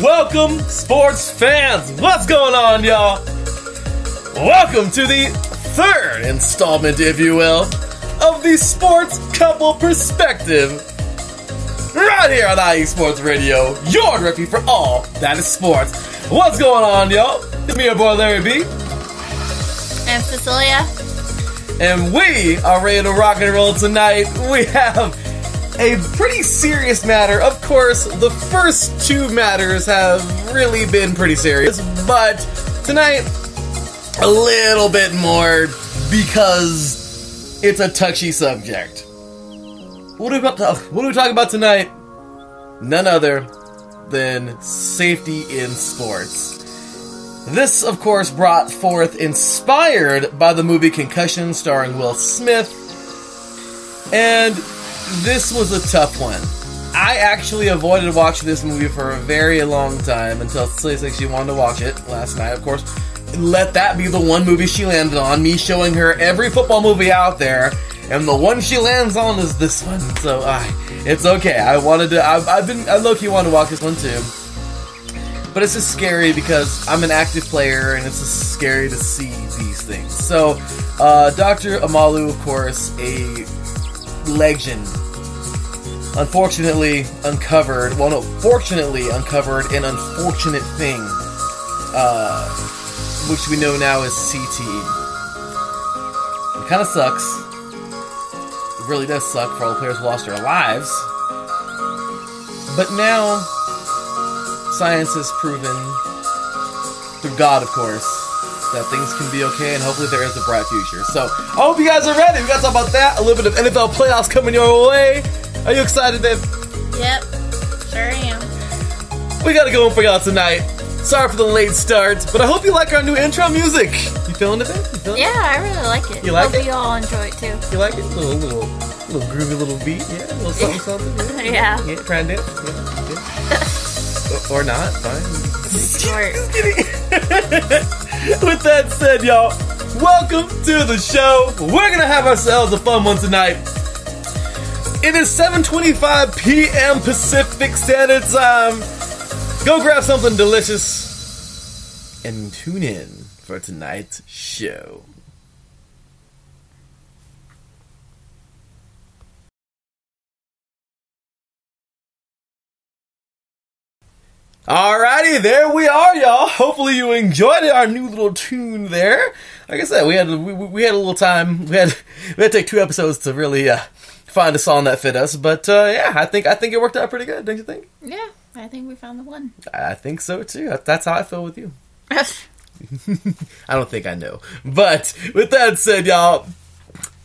Welcome, sports fans. What's going on, y'all? Welcome to the third installment, if you will, of the Sports Couple Perspective. Right here on IE Sports Radio, your directory for all that is sports. What's going on, y'all? It's me, your boy, Larry B. And Cecilia. And we are ready to rock and roll tonight. We have a pretty serious matter. Of course, the first two matters have really been pretty serious, but tonight, a little bit more because it's a touchy subject. What are we talking about tonight? None other than safety in sports. This, of course, brought forth inspired by the movie Concussion starring Will Smith. And this was a tough one. I actually avoided watching this movie for a very long time until Cecilia she wanted to watch it last night, of course. Let that be the one movie she landed on, me showing her every football movie out there. And the one she lands on is this one, so it's okay. I low-key wanted to watch this one too. But it's just scary because I'm an active player, and it's just scary to see these things. So, Dr. Amalu, of course, a legend, fortunately uncovered an unfortunate thing, which we know now is CTE. It kind of sucks. It really does suck for all the players who lost their lives. But now, science has proven, through God, of course, that things can be okay, and hopefully there is a bright future. So, I hope you guys are ready. We got to talk about that. A little bit of NFL playoffs coming your way. Are you excited, babe? Yep, sure am. We got to go in for y'all tonight. Sorry for the late start, but I hope you like our new intro music. You feeling it, babe? Yeah, I really like it. You like it? Hope you all enjoy it too. You like it? Little groovy little beat, yeah. A little something. Yeah. Try and dance. Or not, fine. Just kidding. With that said, y'all, welcome to the show. We're gonna have ourselves a fun one tonight. It is 7:25 p.m. Pacific Standard Time. Go grab something delicious and tune in for tonight's show. Alrighty, there we are, y'all. Hopefully you enjoyed our new little tune there. Like I said, we had a little time. We had to take two episodes to really find a song that fit us. But yeah, I think it worked out pretty good. Don't you think? Yeah, I think we found the one. I think so too. That's how I feel with you. I don't think I know. But with that said, y'all,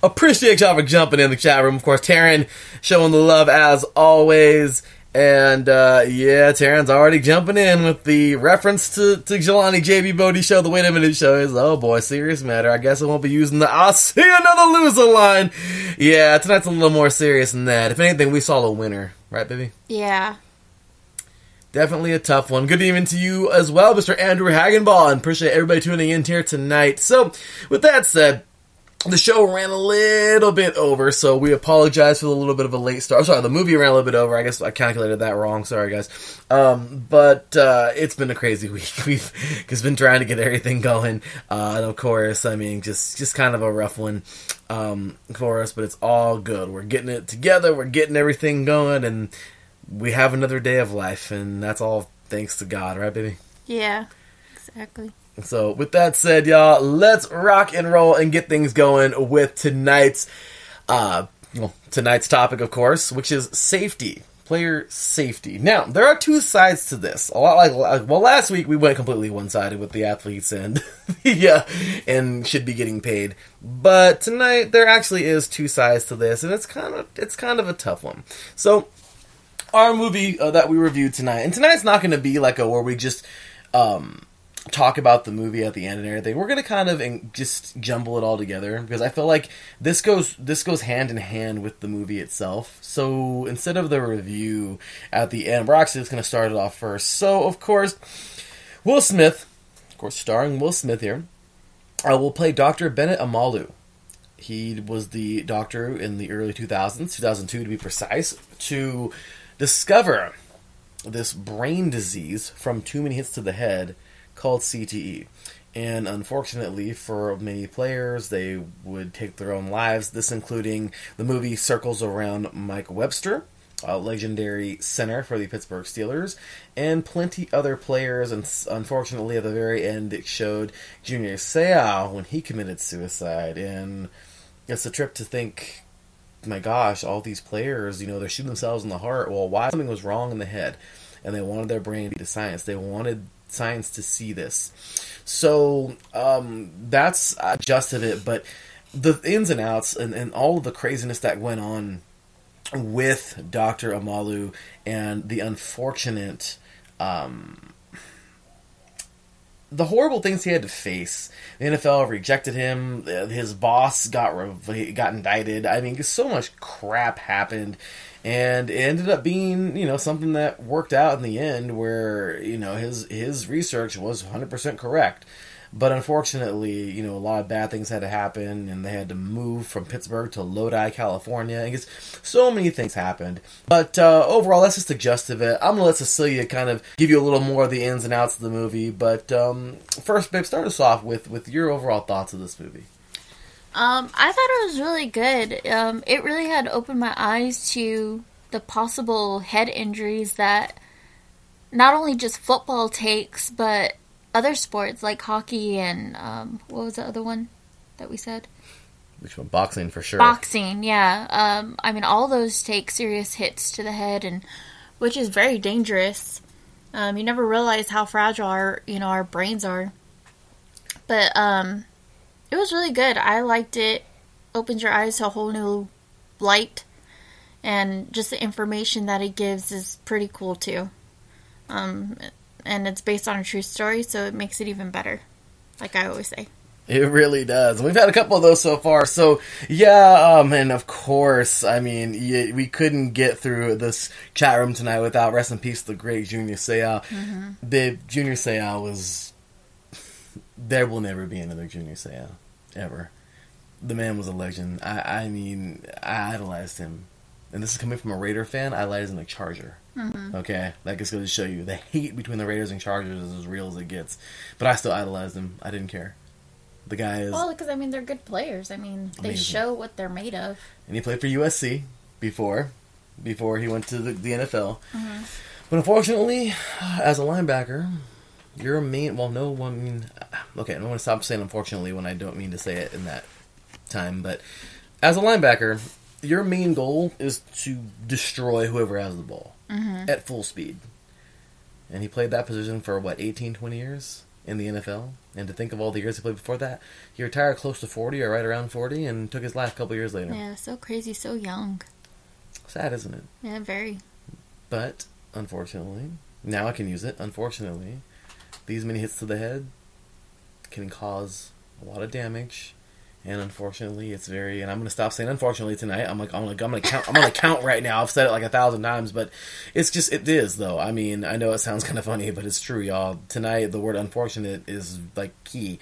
appreciate y'all for jumping in the chat room. Of course, Taryn showing the love as always. And yeah, Taryn's already jumping in with the reference to Jelani JB Bodie show, the Wait a Minute show. Is oh boy, serious matter. I guess I won't be using the "I'll see another loser" line. Yeah, tonight's a little more serious than that. If anything, we saw a winner. Right, baby? Yeah. Definitely a tough one. Good evening to you as well, Mr. Andrew Hagenball, and appreciate everybody tuning in here tonight. So, with that said, the show ran a little bit over, so we apologize for a little bit of a late start. I'm sorry, the movie ran a little bit over. I guess I calculated that wrong. Sorry, guys. But it's been a crazy week. We've just been trying to get everything going. And of course, I mean, just kind of a rough one for us, but it's all good. We're getting it together. We're getting everything going, and we have another day of life, and that's all thanks to God, right, baby? Yeah, exactly. So, with that said, y'all, let's rock and roll and get things going with tonight's topic, of course, which is safety, player safety. Now, there are two sides to this. A lot like well, last week we went completely one-sided with the athletes and and should be getting paid. But tonight there actually is two sides to this, and it's kind of a tough one. So, our movie that we reviewed tonight, and tonight's not going to be like where we just talk about the movie at the end and everything. We're going to kind of just jumble it all together because I feel like this goes hand in hand with the movie itself. So instead of the review at the end, we're actually just going to start it off first. So of course, Will Smith, of course starring Will Smith here, will play Dr. Bennett Amalu. He was the doctor in the early 2000s, 2002 to be precise, to discover this brain disease from too many hits to the head called CTE. And unfortunately for many players, they would take their own lives. This including the movie circles around Mike Webster, a legendary center for the Pittsburgh Steelers, and plenty other players. And unfortunately, at the very end, it showed Junior Seau when he committed suicide. And it's a trip to think, my gosh, all these players, you know, they're shooting themselves in the heart. Well, why? Something was wrong in the head. And they wanted their brain to be the science. They wanted science to see this. So that's just of it, but the ins and outs and all of the craziness that went on with Dr. Amalu and the unfortunate, the horrible things he had to face. The NFL rejected him. His boss got indicted. I mean, so much crap happened. And it ended up being, you know, something that worked out in the end where, you know, his research was 100% correct. But unfortunately, you know, a lot of bad things had to happen, and they had to move from Pittsburgh to Lodi, California. I guess so many things happened. But overall, that's just the gist of it. I'm going to let Cecilia kind of give you a little more of the ins and outs of the movie. But first, babe, start us off with your overall thoughts of this movie. I thought it was really good. It really had opened my eyes to the possible head injuries that not only just football takes, but other sports like hockey and, what was the other one that we said? Which one? Boxing, for sure. Boxing, yeah. I mean, all those take serious hits to the head, and which is very dangerous. You never realize how fragile our brains are. But, it was really good. I liked it. Opened your eyes to a whole new light. And just the information that it gives is pretty cool, too. And it's based on a true story, so it makes it even better. Like I always say. It really does. We've had a couple of those so far. So, yeah, and of course, I mean, we couldn't get through this chat room tonight without, rest in peace, the great Junior Seau. Mm-hmm. The Junior Seau was... There will never be another Junior Seau, ever. The man was a legend. I mean, I idolized him. And this is coming from a Raider fan. I idolized him like Charger. Mm-hmm. Okay? That just goes to show you the hate between the Raiders and Chargers is as real as it gets. But I still idolized him. I didn't care. The guy is... Well, because, I mean, they're good players. I mean, they amazing. Show what they're made of. And he played for USC before he went to the NFL. Mm-hmm. But unfortunately, as a linebacker... You're a mean... Well, no one... I mean, okay, I don't want to stop saying unfortunately when I don't mean to say it in that time, but as a linebacker, your main goal is to destroy whoever has the ball at full speed. And he played that position for, what, 18, 20 years in the NFL? And to think of all the years he played before that, he retired close to 40 or right around 40 and took his life a couple years later. Yeah, so crazy, so young. Sad, isn't it? Yeah, very. But, unfortunately... Now I can use it, unfortunately... These many hits to the head can cause a lot of damage, and unfortunately, it's very. And I'm gonna stop saying unfortunately tonight. I'm gonna count. I'm gonna count right now. I've said it like 1,000 times, but it's just it is though. I mean, I know it sounds kind of funny, but it's true, y'all. Tonight, the word unfortunate is like key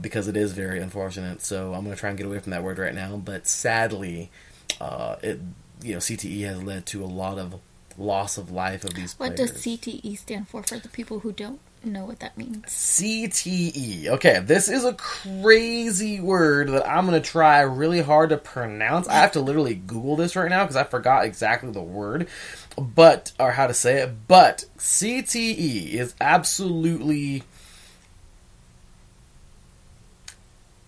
because it is very unfortunate. So I'm gonna try and get away from that word right now. But sadly, CTE has led to a lot of loss of life of these players. What does CTE stand for the people who don't know what that means? CTE. Okay, this is a crazy word that I'm going to try really hard to pronounce. I have to literally Google this right now because I forgot exactly the word, or how to say it, but CTE is absolutely...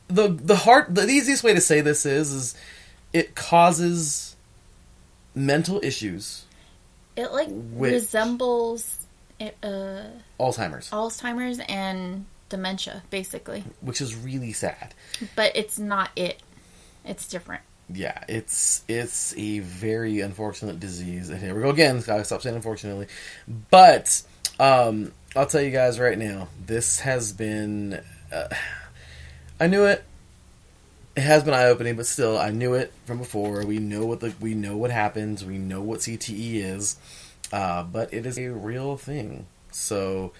The easiest way to say this is it causes mental issues. It, like, resembles... Alzheimer's and dementia, basically. Which is really sad. But it's not it. It's different. Yeah, it's a very unfortunate disease. And here we go again. Gotta stop saying unfortunately. But, I'll tell you guys right now, this has been... I knew it. It has been eye-opening, but still, I knew it from before. We know what happens. We know what CTE is. But it is a real thing. So,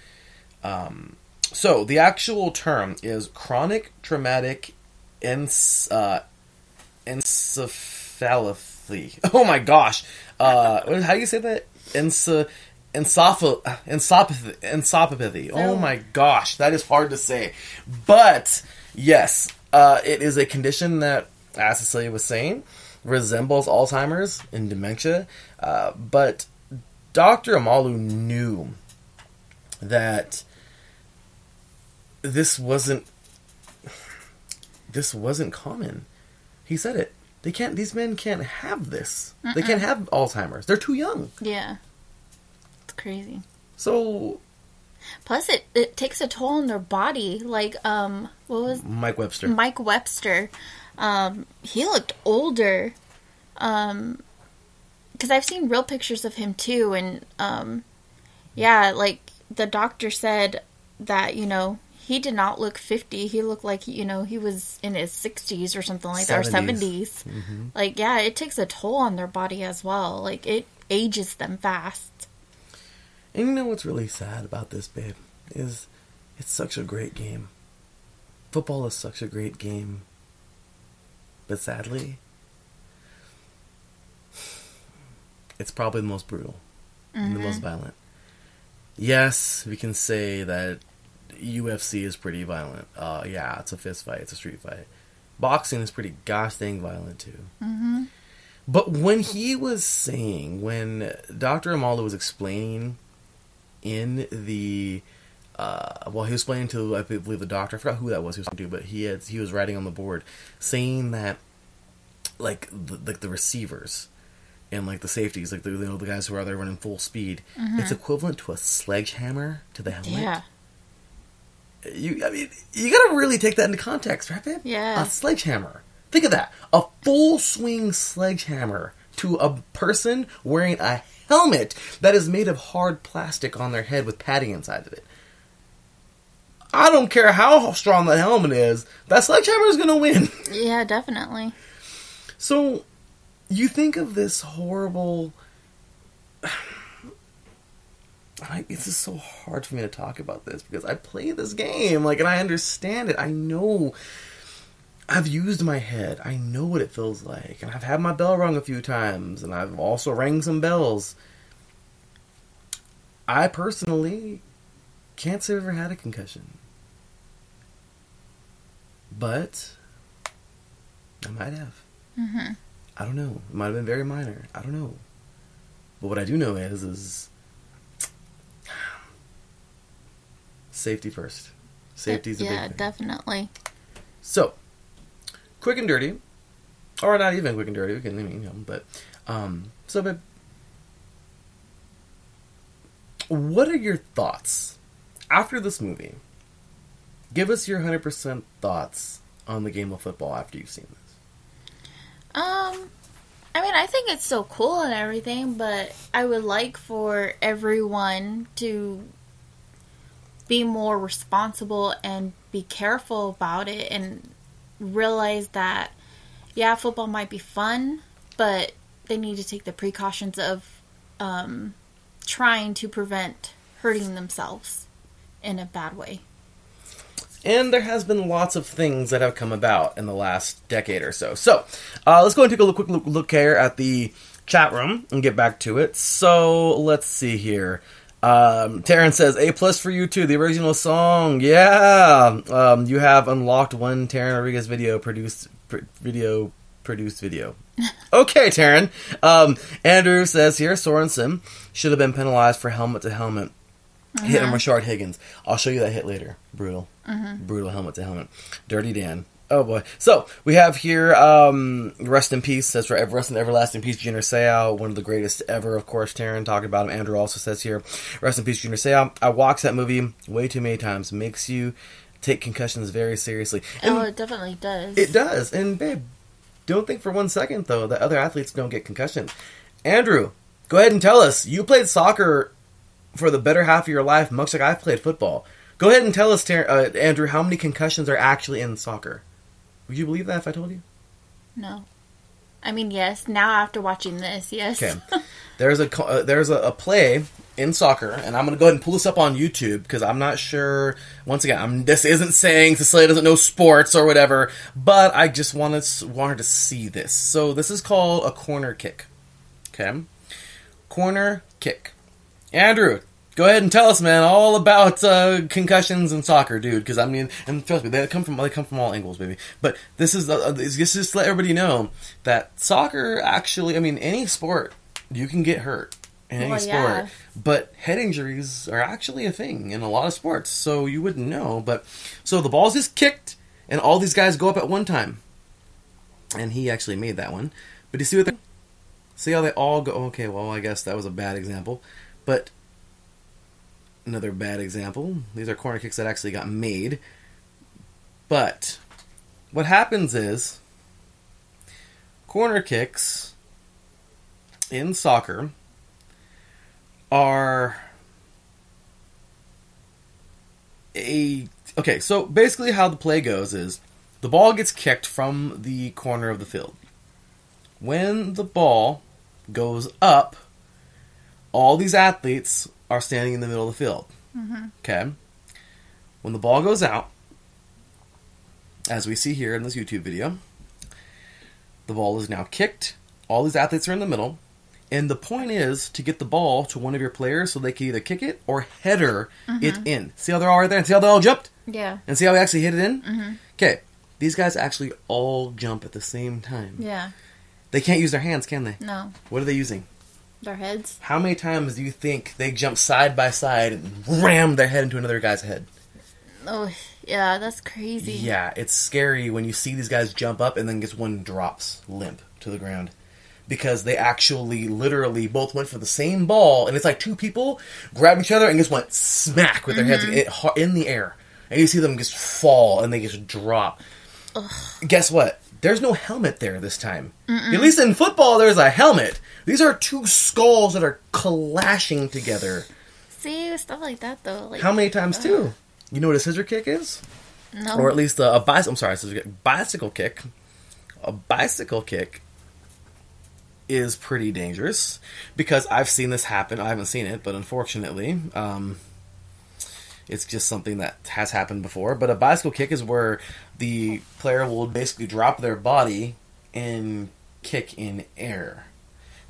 so the actual term is chronic traumatic encephalopathy. Oh my gosh! How do you say that? encephalopathy. Oh my gosh, that is hard to say. But yes, it is a condition that, as Cecilia was saying, resembles Alzheimer's and dementia. But Dr. Amalu knew that this wasn't common. He said it. They can't. These men can't have this. Mm-mm. They can't have Alzheimer's. They're too young. Yeah, it's crazy. So, plus it takes a toll on their body. Like, what was Mike Webster? Mike Webster, he looked older. Because I've seen real pictures of him too, and yeah, like the doctor said that, you know, he did not look 50. He looked like, you know, he was in his 60s or something like that, or 70s. Mm-hmm. Like, yeah, it takes a toll on their body as well. Like, it ages them fast. And you know what's really sad about this, babe, is it's such a great game. Football is such a great game. But sadly, it's probably the most brutal, mm-hmm, and the most violent. Yes, we can say that UFC is pretty violent. Yeah, it's a fist fight. It's a street fight. Boxing is pretty gosh dang violent too. Mm-hmm. But when Dr. Amalu was explaining in the, he was explaining to, I believe, the doctor, I forgot who that was he was talking to, but he was writing on the board saying that, like, the receivers and, like, the safeties, like, the guys who are there running full speed, mm-hmm, it's equivalent to a sledgehammer to the helmet. Yeah. You gotta really take that into context, right, babe? Yeah. A sledgehammer. Think of that. A full swing sledgehammer to a person wearing a helmet that is made of hard plastic on their head with padding inside of it. I don't care how strong that helmet is, that sledgehammer is gonna win. Yeah, definitely. So, you think of this horrible... This is so hard for me to talk about this because I play this game, like, and I understand it. I know I've used my head. I know what it feels like, and I've had my bell rung a few times, and I've also rang some bells. I personally can't say I've ever had a concussion, but I might have. Mm-hmm. I don't know. It might have been very minor. I don't know. But what I do know is safety first. Safety's a big thing. Yeah, definitely. So, quick and dirty, or not even quick and dirty. We can, but what are your thoughts after this movie? Give us your 100% thoughts on the game of football after you've seen this. I think it's so cool and everything, but I would like for everyone to be more responsible and be careful about it and realize that, yeah, football might be fun, but they need to take the precautions of trying to prevent hurting themselves in a bad way. And there has been lots of things that have come about in the last decade or so. So, let's go and take a quick look here at the chat room and get back to it. So, let's see here. Taryn says, A+ for you too, the original song. Yeah. You have unlocked one Taryn Rodriguez video. Okay, Taryn. Andrew says here, Sorensen should have been penalized for helmet to helmet. Uh-huh. Hit him, Rashard Higgins. I'll show you that hit later. Brutal. Uh-huh. Brutal helmet to helmet. Dirty Dan. Oh boy. So, we have here, rest in peace, says for rest in everlasting peace, Junior Seau, one of the greatest ever, of course, Taryn talking about him. Andrew also says here, rest in peace, Junior Seau. I watched that movie way too many times. Makes you take concussions very seriously. And it definitely does. It does. And babe, don't think for one second, though, that other athletes don't get concussions. Andrew, go ahead and tell us. You played soccer for the better half of your life, much like I've played football. Go ahead and tell us, Andrew, how many concussions are actually in soccer? Would you believe that if I told you? No. I mean, yes. Now after watching this, yes. Okay. There's a play in soccer, and I'm going to go ahead and pull this up on YouTube because I'm not sure. Once again, this isn't saying Cecilia doesn't know sports or whatever, but I just wanted to see this. So this is called a corner kick. Okay? Corner kick. Andrew, go ahead and tell us, man, all about concussions and soccer, dude. Because I mean, and trust me, they come from all angles, baby. But this is just to let everybody know that soccer actually, I mean, any sport, you can get hurt in any sport. Yeah. But head injuries are actually a thing in a lot of sports, so you wouldn't know. But so the ball's just kicked, and all these guys go up at one time, and he actually made that one. But you see what they see how they all go? Okay, well, I guess that was a bad example, but. Another bad example. These are corner kicks that actually got made. But what happens is corner kicks in soccer are a... Okay, so basically how the play goes is the ball gets kicked from the corner of the field. When the ball goes up, all these athletes are standing in the middle of the field. Mm-hmm. Okay? When the ball goes out, as we see here in this YouTube video, the ball is now kicked. All these athletes are in the middle. And the point is to get the ball to one of your players so they can either kick it or header it in. See how they're all right there? And see how they all jumped? Yeah. And see how they actually hit it in? Mm-hmm. Okay. These guys actually all jump at the same time. Yeah. They can't use their hands, can they? No. What are they using? Their heads. How many times do you think they jump side by side and ram their head into another guy's head? Oh, yeah, that's crazy. Yeah, it's scary when you see these guys jump up and then just one drops limp to the ground. Because they actually literally both went for the same ball, and it's like two people grabbed each other and just went smack with their heads in the air. And you see them just fall and they just drop. Ugh. Guess what? There's no helmet there this time. Mm-mm. At least in football, there's a helmet. These are two skulls that are clashing together. See, stuff like that, though. Like, how many times, too? You know what a scissor kick is? No. Or at least a bicycle... I'm sorry, scissor kick. Bicycle kick. A bicycle kick is pretty dangerous because I've seen this happen. I haven't seen it, but unfortunately... it's just something that has happened before. But a bicycle kick is where the player will basically drop their body and kick in air.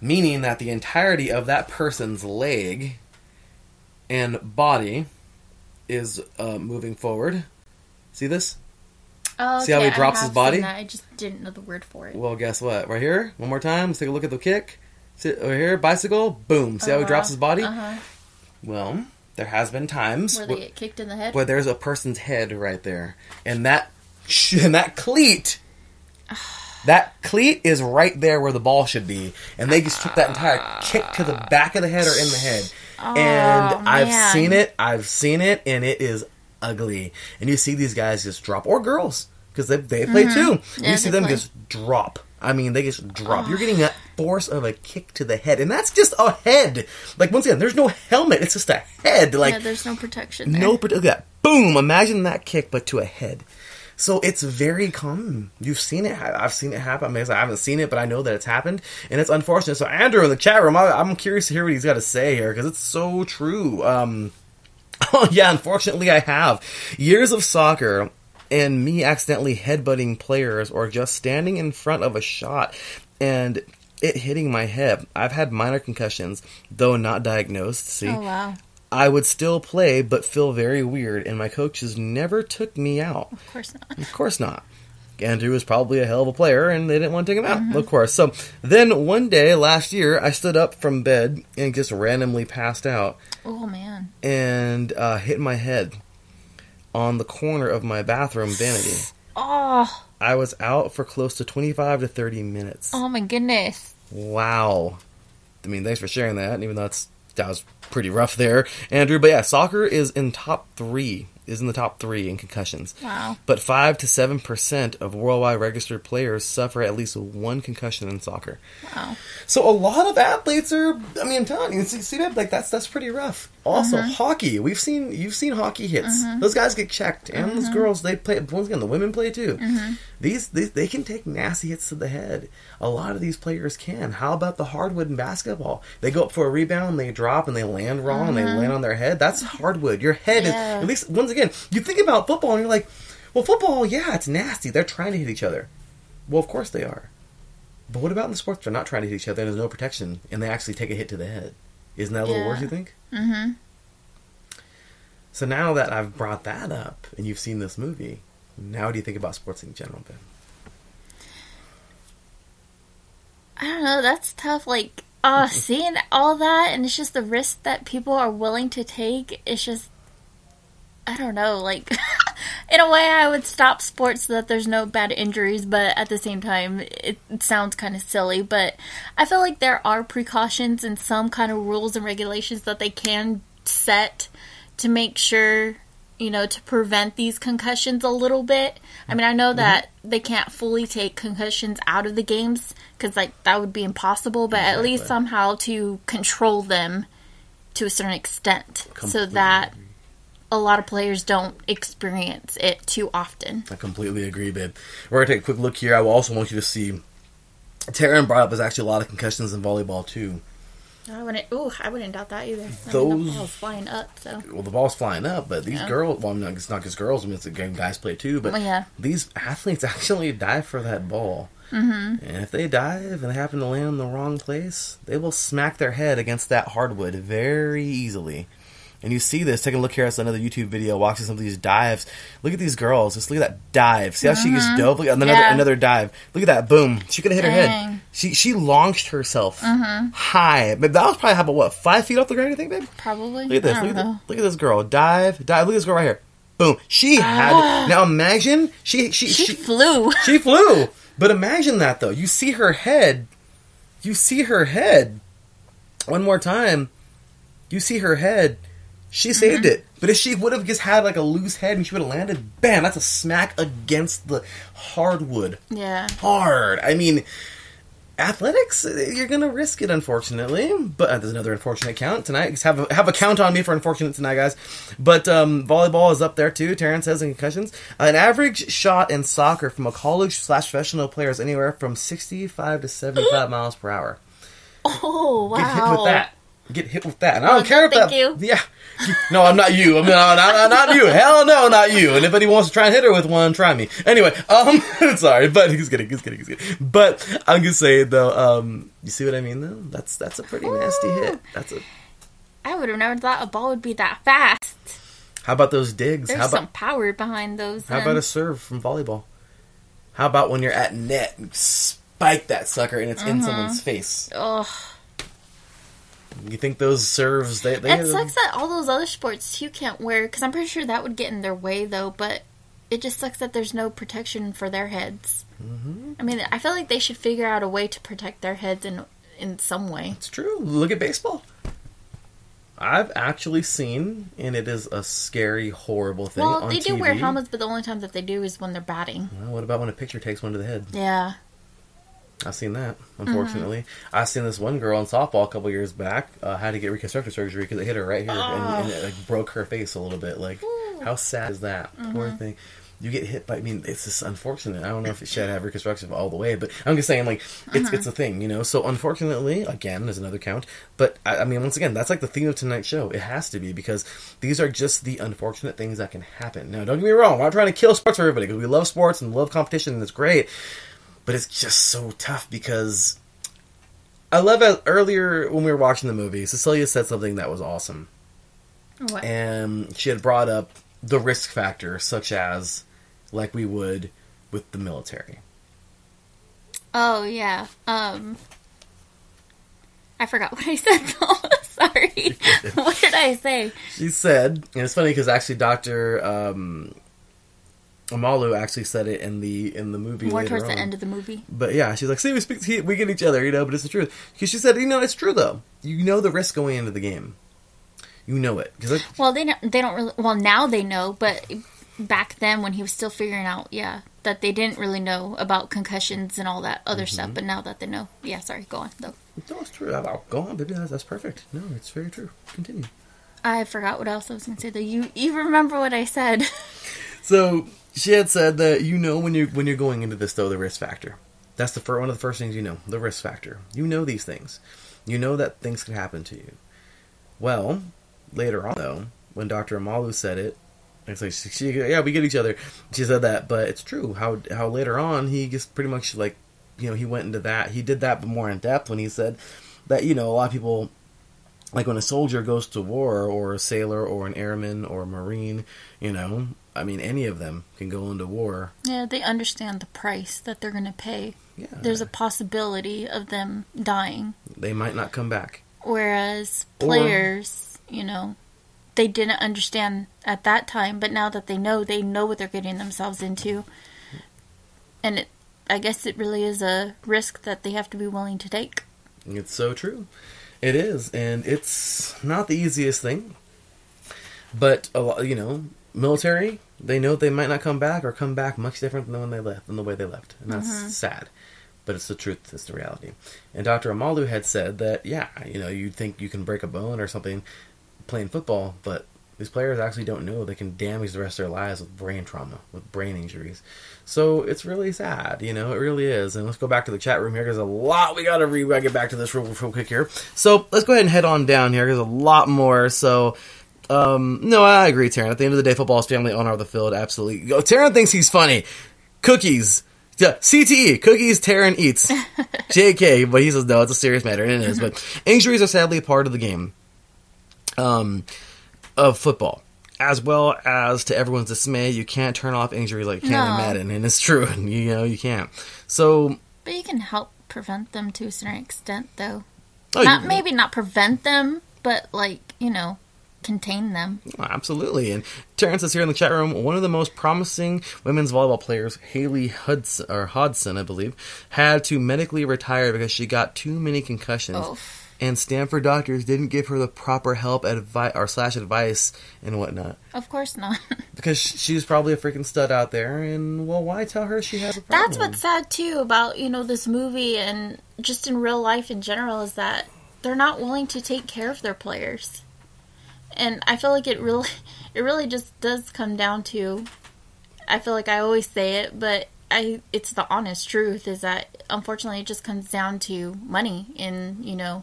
Meaning that the entirety of that person's leg and body is moving forward. See this? Oh, okay. See how he drops his body? I just didn't know the word for it. Well, guess what? Right here, one more time. Let's take a look at the kick. Sit over here, bicycle, boom. See how he drops his body? Uh-huh. Well... there has been times where they get kicked in the head. Where there's a person's head right there, and that cleat is right there where the ball should be, and they just took that entire kick to the back of the head or in the head. Oh, and I've seen it, and it is ugly. And you see these guys just drop, or girls, because they play too. Yeah, you see them just drop. I mean, they just drop. You're getting that force of a kick to the head. And that's just a head. Like, once again, there's no helmet. It's just a head. Like, yeah, there's no protection there. No protection. Look at that. Boom. Imagine that kick, but to a head. So it's very common. You've seen it. I've seen it happen. I mean, I haven't seen it, but I know that it's happened. And it's unfortunate. So, Andrew, in the chat room, I'm curious to hear what he's got to say here because it's so true. Oh, yeah, unfortunately, I have. Years of soccer... and me accidentally headbutting players or just standing in front of a shot and it hitting my head. I've had minor concussions, though not diagnosed. See? Oh, wow. I would still play but feel very weird, and my coaches never took me out. Of course not. Of course not. Andrew was probably a hell of a player, and they didn't want to take him out, of course. So then one day last year, I stood up from bed and just randomly passed out. Oh, man. And hit my head on the corner of my bathroom vanity. Oh. I was out for close to 25 to 30 minutes. Oh, my goodness. Wow. I mean, thanks for sharing that, even though that was pretty rough there, Andrew. But yeah, soccer is in the top three in concussions. Wow. But 5 to 7% of worldwide registered players suffer at least one concussion in soccer. Wow. So a lot of athletes are, I mean, I'm telling you, see that? Like, that's pretty rough. Also, hockey. You've seen hockey hits. Those guys get checked. And those girls, they play, once again, the women play too. These they can take nasty hits to the head. A lot of these players can. How about the hardwood in basketball? They go up for a rebound, they drop, and they land wrong, and they land on their head. That's hardwood. Your head is, at least, once again, you think about football and you're like, well, football, yeah, it's nasty. They're trying to hit each other. Well, of course they are. But what about in the sports? They're not trying to hit each other and there's no protection and they actually take a hit to the head. Isn't that a little worse, you think? Mm-hmm. So now that I've brought that up and you've seen this movie, now what do you think about sports in general, Ben? I don't know. That's tough. Like, seeing all that, and it's just the risk that people are willing to take. It's just, I don't know. Like, in a way, I would stop sports so that there's no bad injuries. But at the same time, it sounds kind of silly. But I feel like there are precautions and some kind of rules and regulations that they can set to make sure, you know, to prevent these concussions a little bit. I mean, I know that they can't fully take concussions out of the games because, like, that would be impossible. But at least somehow to control them to a certain extent so that a lot of players don't experience it too often. I completely agree, babe. We're going to take a quick look here. I will also want you to see, Taryn brought up there's actually a lot of concussions in volleyball, too. I wouldn't doubt that either. I mean, the ball's flying up, so. Well, the ball's flying up, but these girls, well, it's not just girls, I mean, it's a game guys play too, but these athletes actually dive for that ball. Mm-hmm. And if they dive and they happen to land in the wrong place, they will smack their head against that hardwood very easily. And you see this, take a look here at another YouTube video, watching some of these dives. Look at these girls. Just look at that dive. See how she just dove? Look at another dive. Look at that. Boom. She could have hit her head. She launched herself high. But that was probably, how about what, 5 feet off the ground, you think, babe? Probably. Look at this. Look at this girl. Dive. Dive. Look at this girl right here. Boom. She had it. Now imagine she flew. She flew. But imagine that, though. You see her head. You see her head. One more time. You see her head. She saved it. But if she would have just had like a loose head and she would have landed, bam, that's a smack against the hardwood. Yeah. Hard. I mean, athletics, you're going to risk it, unfortunately. But there's another unfortunate count tonight. Just have a count on me for unfortunate tonight, guys. But volleyball is up there, too. Taryn says in concussions. An average shot in soccer from a college/professional player is anywhere from 65 to 75 miles per hour. Oh, wow. Get hit with that. Get hit with that. And I don't care about that. Thank you. Yeah. No, I'm not you. I'm not you. Hell no, not you. And if anybody wants to try and hit her with one, try me. Anyway, sorry, but he's kidding. But I'm going to say, though, you see what I mean, though? That's a pretty nasty hit. I would have never thought a ball would be that fast. How about those digs? There's some power behind those. How about a serve from volleyball? How about when you're at net and spike that sucker and it's in someone's face? Ugh. You think those serves... That sucks that all those other sports, too, can't wear... Because I'm pretty sure that would get in their way, though. But it just sucks that there's no protection for their heads. Mm-hmm. I mean, I feel like they should figure out a way to protect their heads in some way. It's true. Look at baseball. I've actually seen, and it is a scary, horrible thing on TV. Well, they do wear helmets, but the only time that they do is when they're batting. Well, what about when a pitcher takes one to the head? Yeah. I've seen that, unfortunately. Mm-hmm. I've seen this one girl in softball a couple years back had to get reconstructive surgery because it hit her right here and it like, broke her face a little bit. Like, how sad is that? Mm-hmm. Poor thing. You get hit by, I mean, it's just unfortunate. I don't know if she had to have reconstructive all the way, but I'm just saying, like, it's a thing, you know? So, unfortunately, again, there's another count, but, I mean, once again, that's like the theme of tonight's show. It has to be, because these are just the unfortunate things that can happen. Now, don't get me wrong, we're not trying to kill sports for everybody, because we love sports and love competition, and it's great. But it's just so tough because I love it. Earlier when we were watching the movie, Cecilia said something that was awesome. What? And she had brought up the risk factor, such as like we would with the military. Oh, yeah. I forgot what I said, though. Sorry. What did I say? She said, and it's funny because actually Dr. Amalu actually said it in the movie more towards the end of the movie. But yeah, she's like, see, we get each other, you know, but it's the truth. Because she said, you know, it's true, though. You know the risk going into the game. You know it. Well, they don't really... Well, now they know, but back then when he was still figuring out, that they didn't really know about concussions and all that other stuff, but now that they know... Yeah, sorry, go on, though. No, it's true. Go on, baby, that's perfect. No, it's very true. Continue. I forgot what else I was going to say, though. You remember what I said. So... She had said that you know when you're going into this, though, the risk factor. That's one of the first things you know, the risk factor. You know these things. You know that things can happen to you. Well, later on, though, when Dr. Amalu said it, it's like, we get each other. She said that, but it's true. How later on, he just pretty much, like, you know, he went into that. He did that, but more in depth when he said that, you know, a lot of people like when a soldier goes to war, or a sailor, or an airman, or a marine, you know, I mean, any of them can go into war. Yeah, they understand the price that they're going to pay. Yeah. There's a possibility of them dying. They might not come back. Whereas players, you know, they didn't understand at that time, but now that they know what they're getting themselves into. And it, I guess it really is a risk that they have to be willing to take. It's so true. It is, and it's not the easiest thing. But, a lot, you know, military, they know they might not come back, or come back much different than when they left, than the way they left. And that's sad. But it's the truth. It's the reality. And Dr. Amalu had said that, yeah, you know, you think you can break a bone or something playing football, but these players actually don't know they can damage the rest of their lives with brain trauma, with brain injuries. So it's really sad, you know, it really is. And let's go back to the chat room here. There's a lot we got to get back to this real quick here. So let's go ahead and head on down here. There's a lot more. So, no, I agree, Taryn. At the end of the day, football is family on or the field. Absolutely. Oh, Taryn thinks he's funny. Cookies. Yeah, CTE, cookies Taryn eats. JK, but he says, no, it's a serious matter. And it is. But injuries are sadly a part of the game. Of football, as well as, to everyone's dismay, you can't turn off injuries like you can in Madden, and it's true. You know, you can't. So, but you can help prevent them to a certain extent, though. Oh, maybe not prevent them, but, like, you know, contain them. Oh, absolutely. And Terrence is here in the chat room. One of the most promising women's volleyball players, Haley Hudson, or Hodson, I believe, had to medically retire because she got too many concussions. Oh. And Stanford doctors didn't give her the proper help advice and whatnot. Of course not. Because she was probably a freaking stud out there, and, well, why tell her she has a problem? That's what's sad, too, about, you know, this movie and just in real life in general, is that they're not willing to take care of their players. And I feel like it really just does come down to, I feel like I always say it, but it's the honest truth, is that, unfortunately, it just comes down to money and, you know,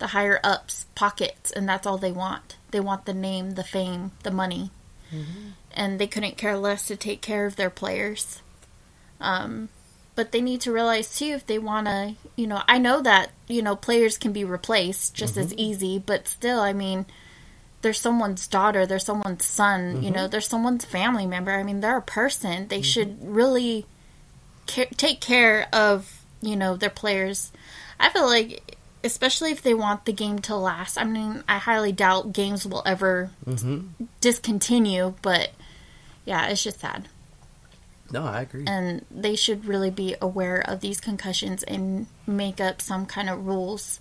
the higher-ups' pockets, and that's all they want. They want the name, the fame, the money. Mm-hmm. And they couldn't care less to take care of their players. But they need to realize, too, if they want to, you know, I know that, you know, players can be replaced just as easy, but still, I mean, they're someone's daughter, they're someone's son, you know, they're someone's family member. I mean, they're a person. They should really take care of, you know, their players. I feel like, especially if they want the game to last. I mean, I highly doubt games will ever discontinue, but yeah, it's just sad. No, I agree. And they should really be aware of these concussions and make up some kind of rules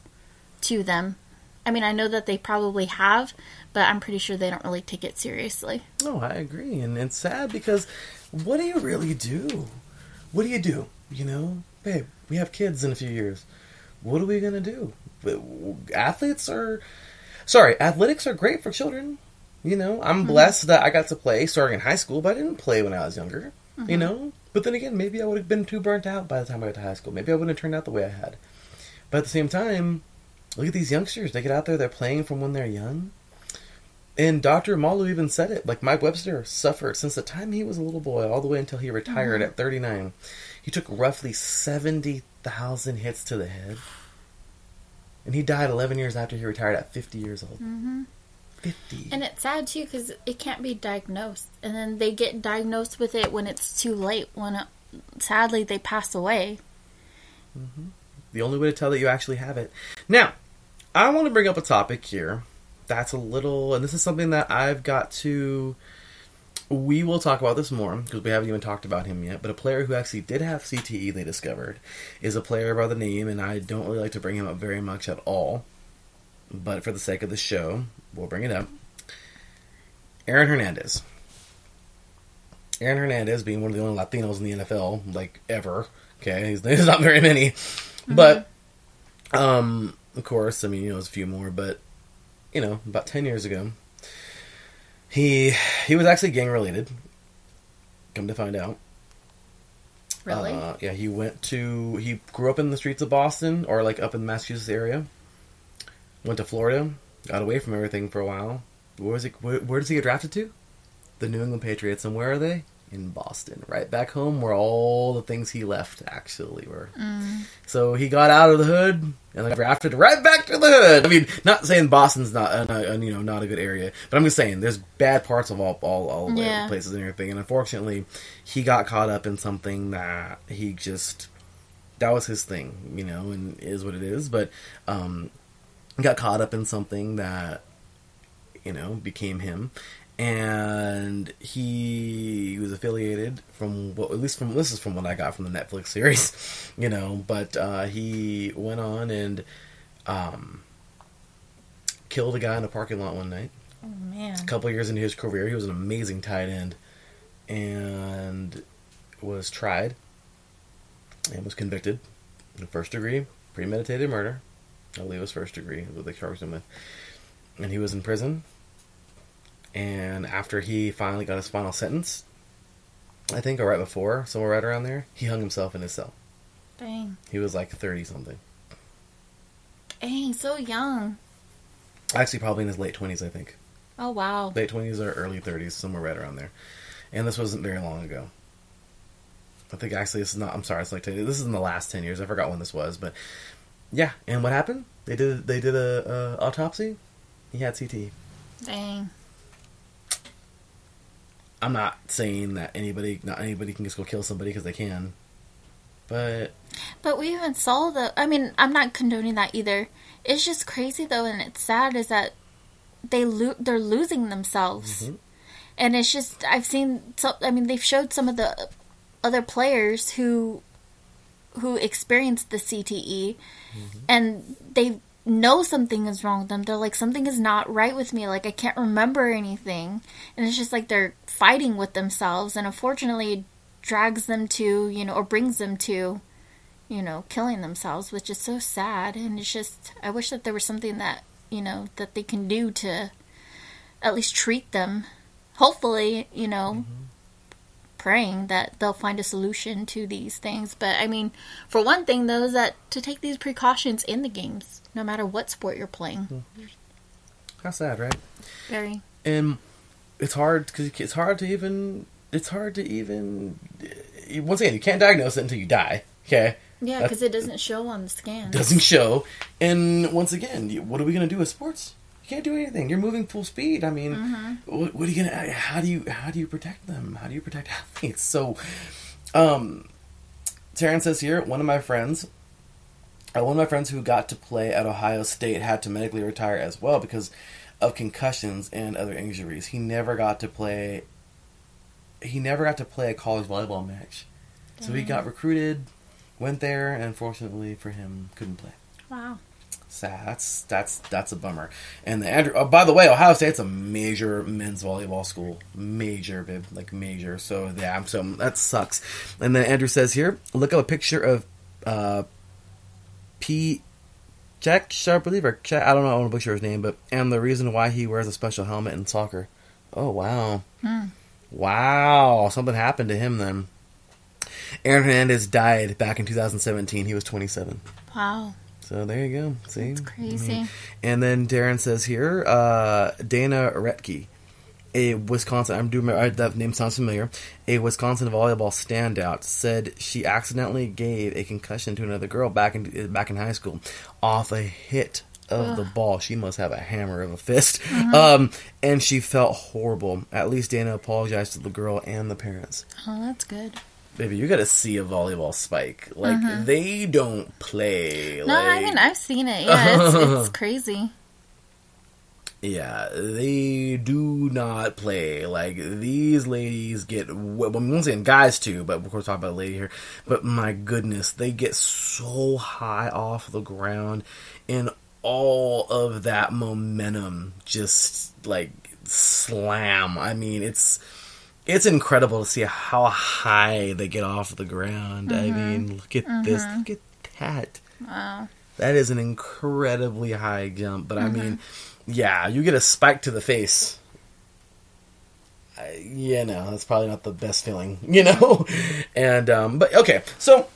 to them. I mean, I know that they probably have, but I'm pretty sure they don't really take it seriously. No, I agree. And it's sad because what do you really do? What do you do? You know, babe, we have kids in a few years. What are we going to do? Athletics are great for children. You know, I'm blessed that I got to play starting in high school, but I didn't play when I was younger, you know. But then again, maybe I would have been too burnt out by the time I got to high school. Maybe I wouldn't have turned out the way I had. But at the same time, look at these youngsters. They get out there, they're playing from when they're young. And Dr. Amalu even said it. Like, Mike Webster suffered since the time he was a little boy all the way until he retired at 39. He took roughly 70,000 hits to the head. And he died 11 years after he retired at 50 years old. 50. And it's sad, too, because it can't be diagnosed. And then they get diagnosed with it when it's too late. When, sadly, they pass away. The only way to tell that you actually have it. Now, I want to bring up a topic here that's a little, and this is something that I've got to, we will talk about this more because we haven't even talked about him yet, but a player who actually did have CTE, they discovered, is a player by the name, and I don't really like to bring him up very much at all, but for the sake of the show, we'll bring it up. Aaron Hernandez. Aaron Hernandez being one of the only Latinos in the NFL, like, ever. Okay, there's not very many, but, of course, I mean, you know, there's a few more, but, you know, about 10 years ago, he was actually gang-related, come to find out. Really? Yeah, he grew up in the streets of Boston, or, like, up in the Massachusetts area, went to Florida, got away from everything for a while. Where does he get drafted to? The New England Patriots, and where are they? in Boston, right back home where all the things he left actually were. So he got out of the hood and like drafted right back to the hood. I mean, not saying Boston's not a good area, but I'm just saying there's bad parts of all places and everything. And unfortunately, he got caught up in something that he just, that was his thing, you know, and is what it is. But got caught up in something that, you know, became him. And he was affiliated from what, at least from, this is from what I got from the Netflix series, you know, but he went on and killed a guy in a parking lot one night. Oh, man. A couple years into his career, he was an amazing tight end and was tried and was convicted in first degree, premeditated murder. I believe it was first degree, is what they charged him with. And he was in prison. And after he finally got his final sentence, I think, or right before, somewhere right around there, he hung himself in his cell. Dang. He was like 30-something. Dang, so young. Actually, probably in his late 20s, I think. Oh, wow. Late 20s or early 30s, somewhere right around there. And this wasn't very long ago. I think, actually, this is not, I'm sorry, it's like, this is in the last 10 years. I forgot when this was, but yeah. And what happened? They did a autopsy. He had CTE. Dang. I'm not saying that not anybody can just go kill somebody because they can, but we even saw the. I mean, I'm not condoning that either. It's just crazy though, and it's sad is that they're losing themselves, mm-hmm. and it's just I've seen. So I mean, they've showed some of the other players who experienced the CTE, mm-hmm. and they know something is wrong with them. They're like, something is not right with me. Like, I can't remember anything. And it's just like they're fighting with themselves. And unfortunately, it drags them to, you know, or brings them to, you know, killing themselves, which is so sad. And it's just, I wish that there was something that, you know, that they can do to at least treat them. Hopefully, you know, mm-hmm. praying that they'll find a solution to these things. But, I mean, for one thing, though, is that to take these precautions in the games, no matter what sport you're playing. How sad, right? Very. And it's hard, because it's hard to even, once again, you can't diagnose it until you die, okay? Yeah, because it doesn't show on the scan. Doesn't show. And once again, what are we going to do with sports? You can't do anything. You're moving full speed. I mean, mm-hmm. what are you going to, how do you protect them? How do you protect athletes? So, Taryn says here, one of my friends who got to play at Ohio State had to medically retire as well because of concussions and other injuries. He never got to play a college volleyball match. Dang. So he got recruited, went there, and unfortunately for him, couldn't play. Wow. Sad. That's a bummer. And by the way, Ohio State's a major men's volleyball school. Major, babe. Like major. So yeah, that sucks. And then Andrew says here, look up a picture of P. Jack Sharp, believer. I don't know. I want to butcher his name, but and the reason why he wears a special helmet in soccer. Oh wow, wow! Something happened to him then. Aaron Hernandez died back in 2017. He was 27. Wow. So there you go. See, it's crazy. I mean, and then Darren says here, Dana Retke, a Wisconsin. I do remember that name sounds familiar. A Wisconsin volleyball standout said she accidentally gave a concussion to another girl back in high school, off a hit of the ball. She must have a hammer of a fist, mm-hmm. And she felt horrible. At least Dana apologized to the girl and the parents. Oh, that's good. Baby, you gotta see a volleyball spike. Like mm-hmm. they don't play. No, like... I mean I've seen it. Yeah, it's crazy. Yeah, they do not play. Like, these ladies get... Well, once again, guys too, but of course we're talking about a lady here. But my goodness, they get so high off the ground, and all of that momentum just, like, slam. I mean, it's incredible to see how high they get off the ground. Mm-hmm. I mean, look at mm-hmm. this. Look at that. Wow. That is an incredibly high jump, but mm-hmm. I mean... Yeah, you get a spike to the face. Yeah, no, that's probably not the best feeling, you know? And, but, okay, so,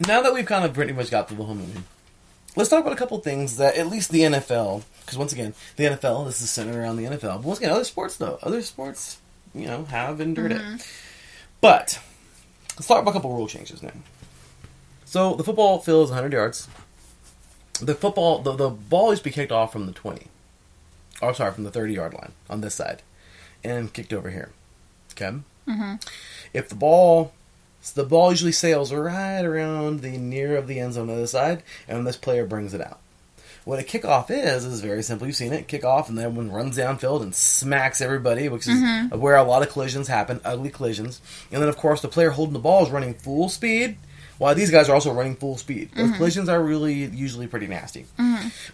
now that we've kind of pretty much got through the whole movie, let's talk about a couple things that, at least the NFL, because once again, the NFL, this is centered around the NFL, but once again, other sports, though, you know, have endured it. But let's talk about a couple rule changes now. So the football field is 100 yards. The ball used to be kicked off from the 20. Oh, sorry, from the 30-yard line on this side, and kicked over here. Okay. Mm-hmm. If the ball, so the ball usually sails right around the near of the end zone on the other side, and this player brings it out. What a kickoff is very simple. You've seen it. Kickoff, and then one runs downfield and smacks everybody, which is where a lot of collisions happen, ugly collisions. And then, of course, the player holding the ball is running full speed, while these guys are also running full speed. Those collisions are really usually pretty nasty.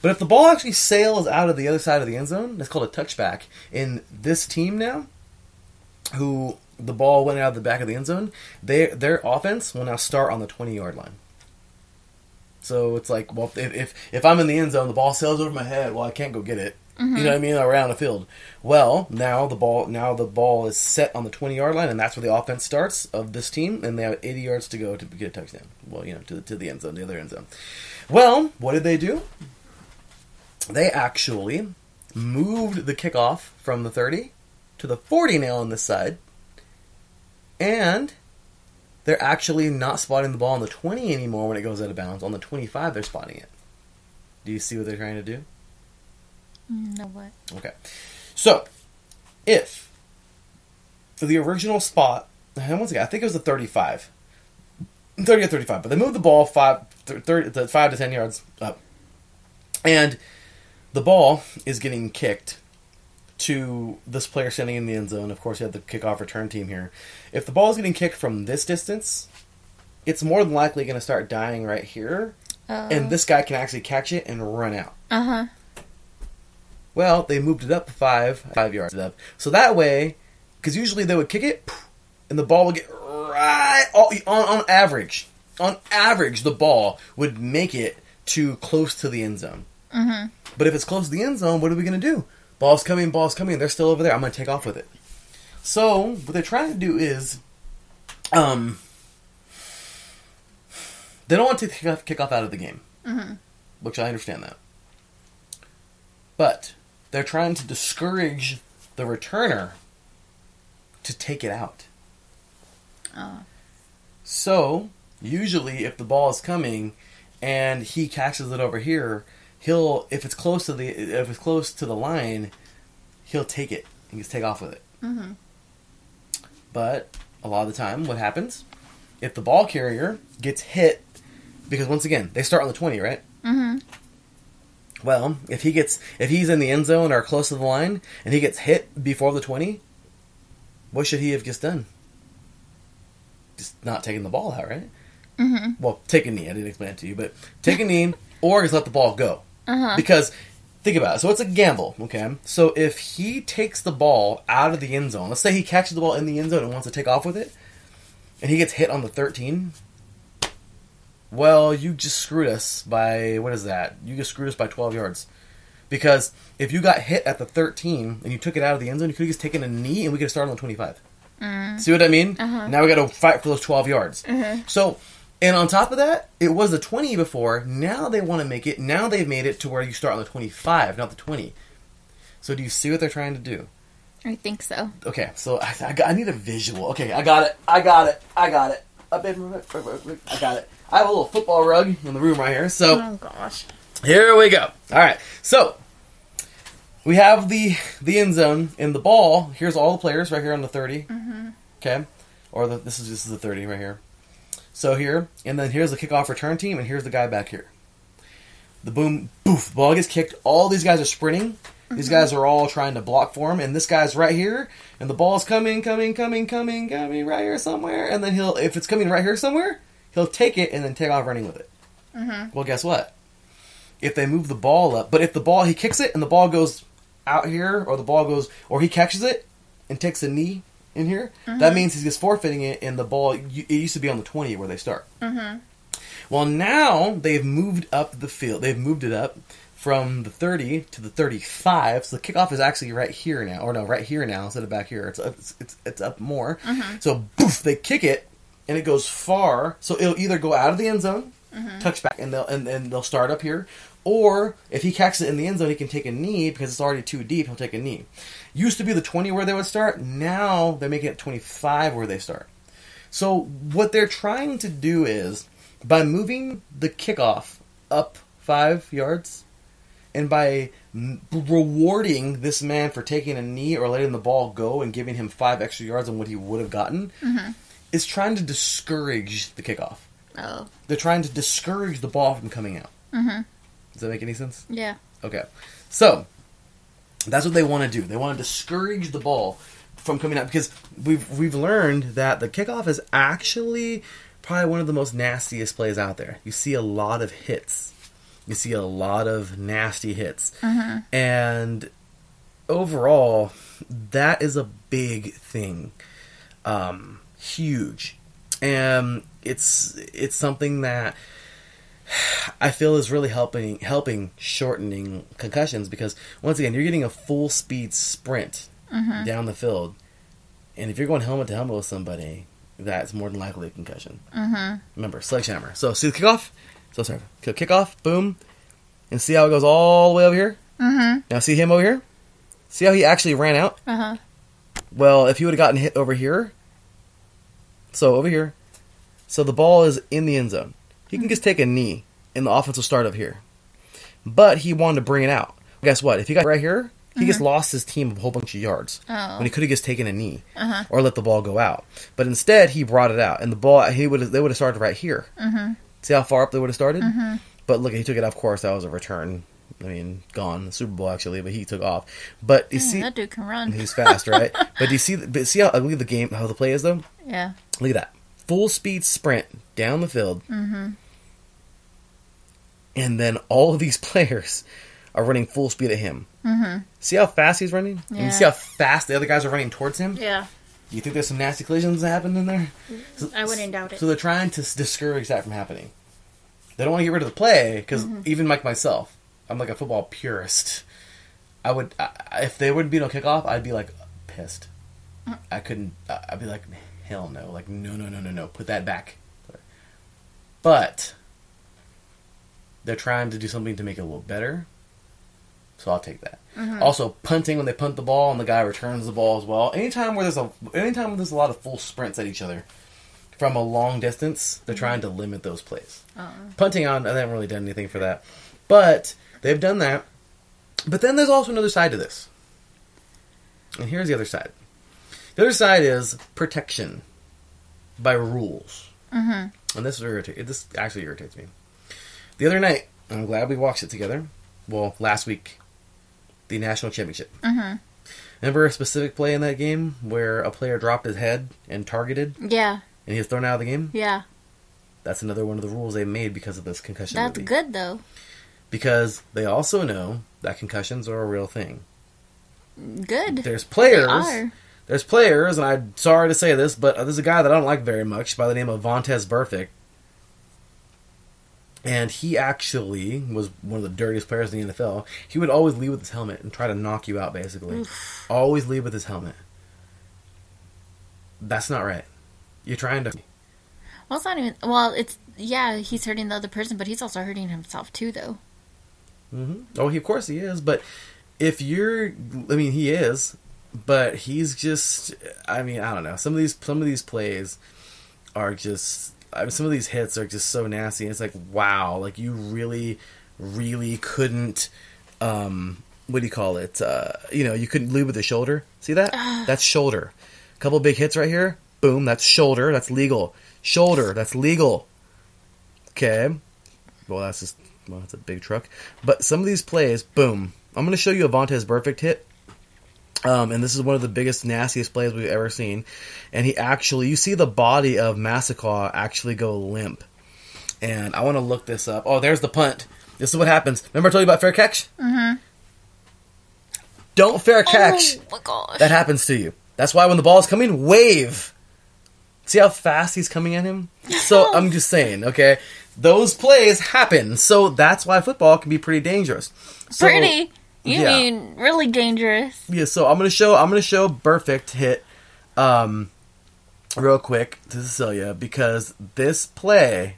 But if the ball actually sails out of the other side of the end zone, that's called a touchback. In this team now, who the ball went out of the back of the end zone, their offense will now start on the 20-yard line. So it's like, well, if I'm in the end zone, the ball sails over my head. Well, I can't go get it. You know what I mean? Around the field. Well, now the ball is set on the 20-yard line, and that's where the offense starts of this team. And they have 80 yards to go to get a touchdown. Well, you know, to the end zone, the other end zone. Well, what did they do? They actually moved the kickoff from the 30 to the 40 now on this side, and they're actually not spotting the ball on the 20 anymore when it goes out of bounds. On the 25, they're spotting it. Do you see what they're trying to do? No, what? Okay. So, if the original spot, once again, I think it was the 35. 30 or 35, but they moved the ball 5 to 10 yards up. And the ball is getting kicked to this player standing in the end zone. Of course, you have the kickoff return team here. If the ball is getting kicked from this distance, it's more than likely going to start dying right here. And this guy can actually catch it and run out. Well, they moved it up five yards up. So that way, because usually they would kick it, and the ball would get right on average, the ball would make it too close to the end zone. But if it's close to the end zone, what are we going to do? Ball's coming. They're still over there. I'm going to take off with it. So what they're trying to do is, they don't want to take kickoff out of the game, which I understand that. But they're trying to discourage the returner to take it out. So usually, if the ball is coming and he catches it over here, if it's close to the line, he'll take it and just take off with it. But a lot of the time, what happens if the ball carrier gets hit? Because once again, they start on the 20, right? Well, if he's in the end zone or close to the line and he gets hit before the 20, what should he have just done? Just not taking the ball out, right? Well, take a knee. I didn't explain it to you, but take a knee or just let the ball go. Because think about it. So it's a gamble, okay? So if he takes the ball out of the end zone, let's say he catches the ball in the end zone and wants to take off with it, and he gets hit on the 13. Well, you just screwed us by, what is that? You just screwed us by 12 yards. Because if you got hit at the 13 and you took it out of the end zone, you could have just taken a knee and we could have started on the 25. See what I mean? Now we got to fight for those 12 yards. So, and on top of that, it was the 20 before. Now they want to make it. Now they've made it to where you start on the 25, not the 20. So do you see what they're trying to do? I think so. Okay, so I need a visual. Okay, I got it. I got it. I have a little football rug in the room right here. So, oh gosh, here we go. All right, so we have the end zone and the ball. Here's all the players right here on the 30. Okay, or this is the 30 right here. So here, and then here's the kickoff return team, and here's the guy back here. The boom, boof, ball gets kicked. All these guys are sprinting. These guys are all trying to block for him, and this guy's right here, and the ball's coming right here somewhere, and then if it's coming right here somewhere, he'll take it and then take off running with it. Well, guess what? If they move the ball up, but if the ball, he kicks it and the ball goes out here, or he catches it and takes a knee in here, that means he's just forfeiting it, and the ball, it used to be on the 20 where they start. Well, now they've moved up the field. They've moved it up from the 30 to the 35, so the kickoff is actually right here now, instead of back here. It's up more. So, boof, they kick it, and it goes far, so it'll either go out of the end zone, touchback, and they'll start up here. Or if he catches it in the end zone, he can take a knee because it's already too deep. He'll take a knee. Used to be the 20 where they would start. Now they're making it 25 where they start. So what they're trying to do is by moving the kickoff up 5 yards and by rewarding this man for taking a knee or letting the ball go and giving him 5 extra yards on what he would have gotten, is trying to discourage the kickoff. Oh. They're trying to discourage the ball from coming out. Does that make any sense? Yeah. Okay. So, that's what they want to do. They want to discourage the ball from coming out because we've learned that the kickoff is actually probably one of the most nastiest plays out there. You see a lot of hits. You see a lot of nasty hits. And overall, that is a big thing. Huge. And it's something that I feel is really helping shortening concussions because, once again, you're getting a full speed sprint down the field. And if you're going helmet to helmet with somebody, that's more than likely a concussion. Remember, sledgehammer. So, see the kickoff? So, sorry. Kickoff, boom. And see how it goes all the way over here? Now, see him over here? See how he actually ran out? Well, if he would have gotten hit over here, so over here, so the ball is in the end zone. He can just take a knee, and the offense will start up here. But he wanted to bring it out. Guess what? If he got right here, he just lost his team a whole bunch of yards. When he could have just taken a knee or let the ball go out. But instead, he brought it out, and the ball they would have started right here. See how far up they would have started? But look, he took it off course. That was a return. I mean, gone. The Super Bowl, actually, but he took off. But you see, that dude can run. He's fast, right? But do you see? But see how ugly the game, how the play is, though. Yeah. Look at that. Full speed sprint down the field. And then all of these players are running full speed at him. See how fast he's running? Yeah. And you see how fast the other guys are running towards him? Yeah. Do you think there's some nasty collisions that happened in there? I wouldn't doubt it. So they're trying to discourage that from happening. They don't want to get rid of the play, because even like myself, I'm like a football purist. If there would be no kickoff, I'd be like pissed. I couldn't, I'd be like, hell no. Like, no. Put that back. But they're trying to do something to make it a little better. So I'll take that. Also, punting, when they punt the ball and the guy returns the ball as well. Anytime there's a lot of full sprints at each other from a long distance, they're trying to limit those plays. Punting on, I haven't really done anything for that. But they've done that. But then there's also another side to this. And here's the other side. The other side is protection by rules. And this actually irritates me. The other night, I'm glad we watched it together. Well, last week, the national championship. Remember a specific play in that game where a player dropped his head and targeted? Yeah. And he was thrown out of the game? Yeah. That's another one of the rules they made because of this concussion. That's good, though. Because they also know that concussions are a real thing. Good. There's players. They are. There's players, and I'm sorry to say this, but there's a guy that I don't like very much by the name of Vontaze Burfict. And he actually was one of the dirtiest players in the NFL. He would always leave with his helmet and try to knock you out, basically. Always leave with his helmet. That's not right. You're trying to... Well, it's not even... Well, it's... Yeah, he's hurting the other person, but he's also hurting himself, too, though. Oh, of course he is, but if you're... I mean, he is... But he's just, I mean, I don't know. Some of these plays are just, I mean, some of these hits are just so nasty. It's like, wow, like you really, really couldn't, what do you call it? You know, you couldn't lead with the shoulder. See that? That's shoulder. A couple big hits right here. Boom, that's shoulder. That's legal. Shoulder, that's legal. Okay. Well, that's a big truck. But some of these plays, boom. I'm going to show you a Vontaze Burfict hit. And this is one of the biggest, nastiest plays we've ever seen. And he actually, you see the body of Massacaw actually go limp. And I want to look this up. Oh, there's the punt. This is what happens. Remember I told you about fair catch? Don't fair catch. Oh, my gosh. That happens to you. That's why when the ball is coming, wave. See how fast he's coming at him? So I'm just saying, okay? Those plays happen. So that's why football can be pretty dangerous. Pretty. You mean really dangerous? Yeah. So I'm gonna show Burfict hit, real quick to Cecilia because this play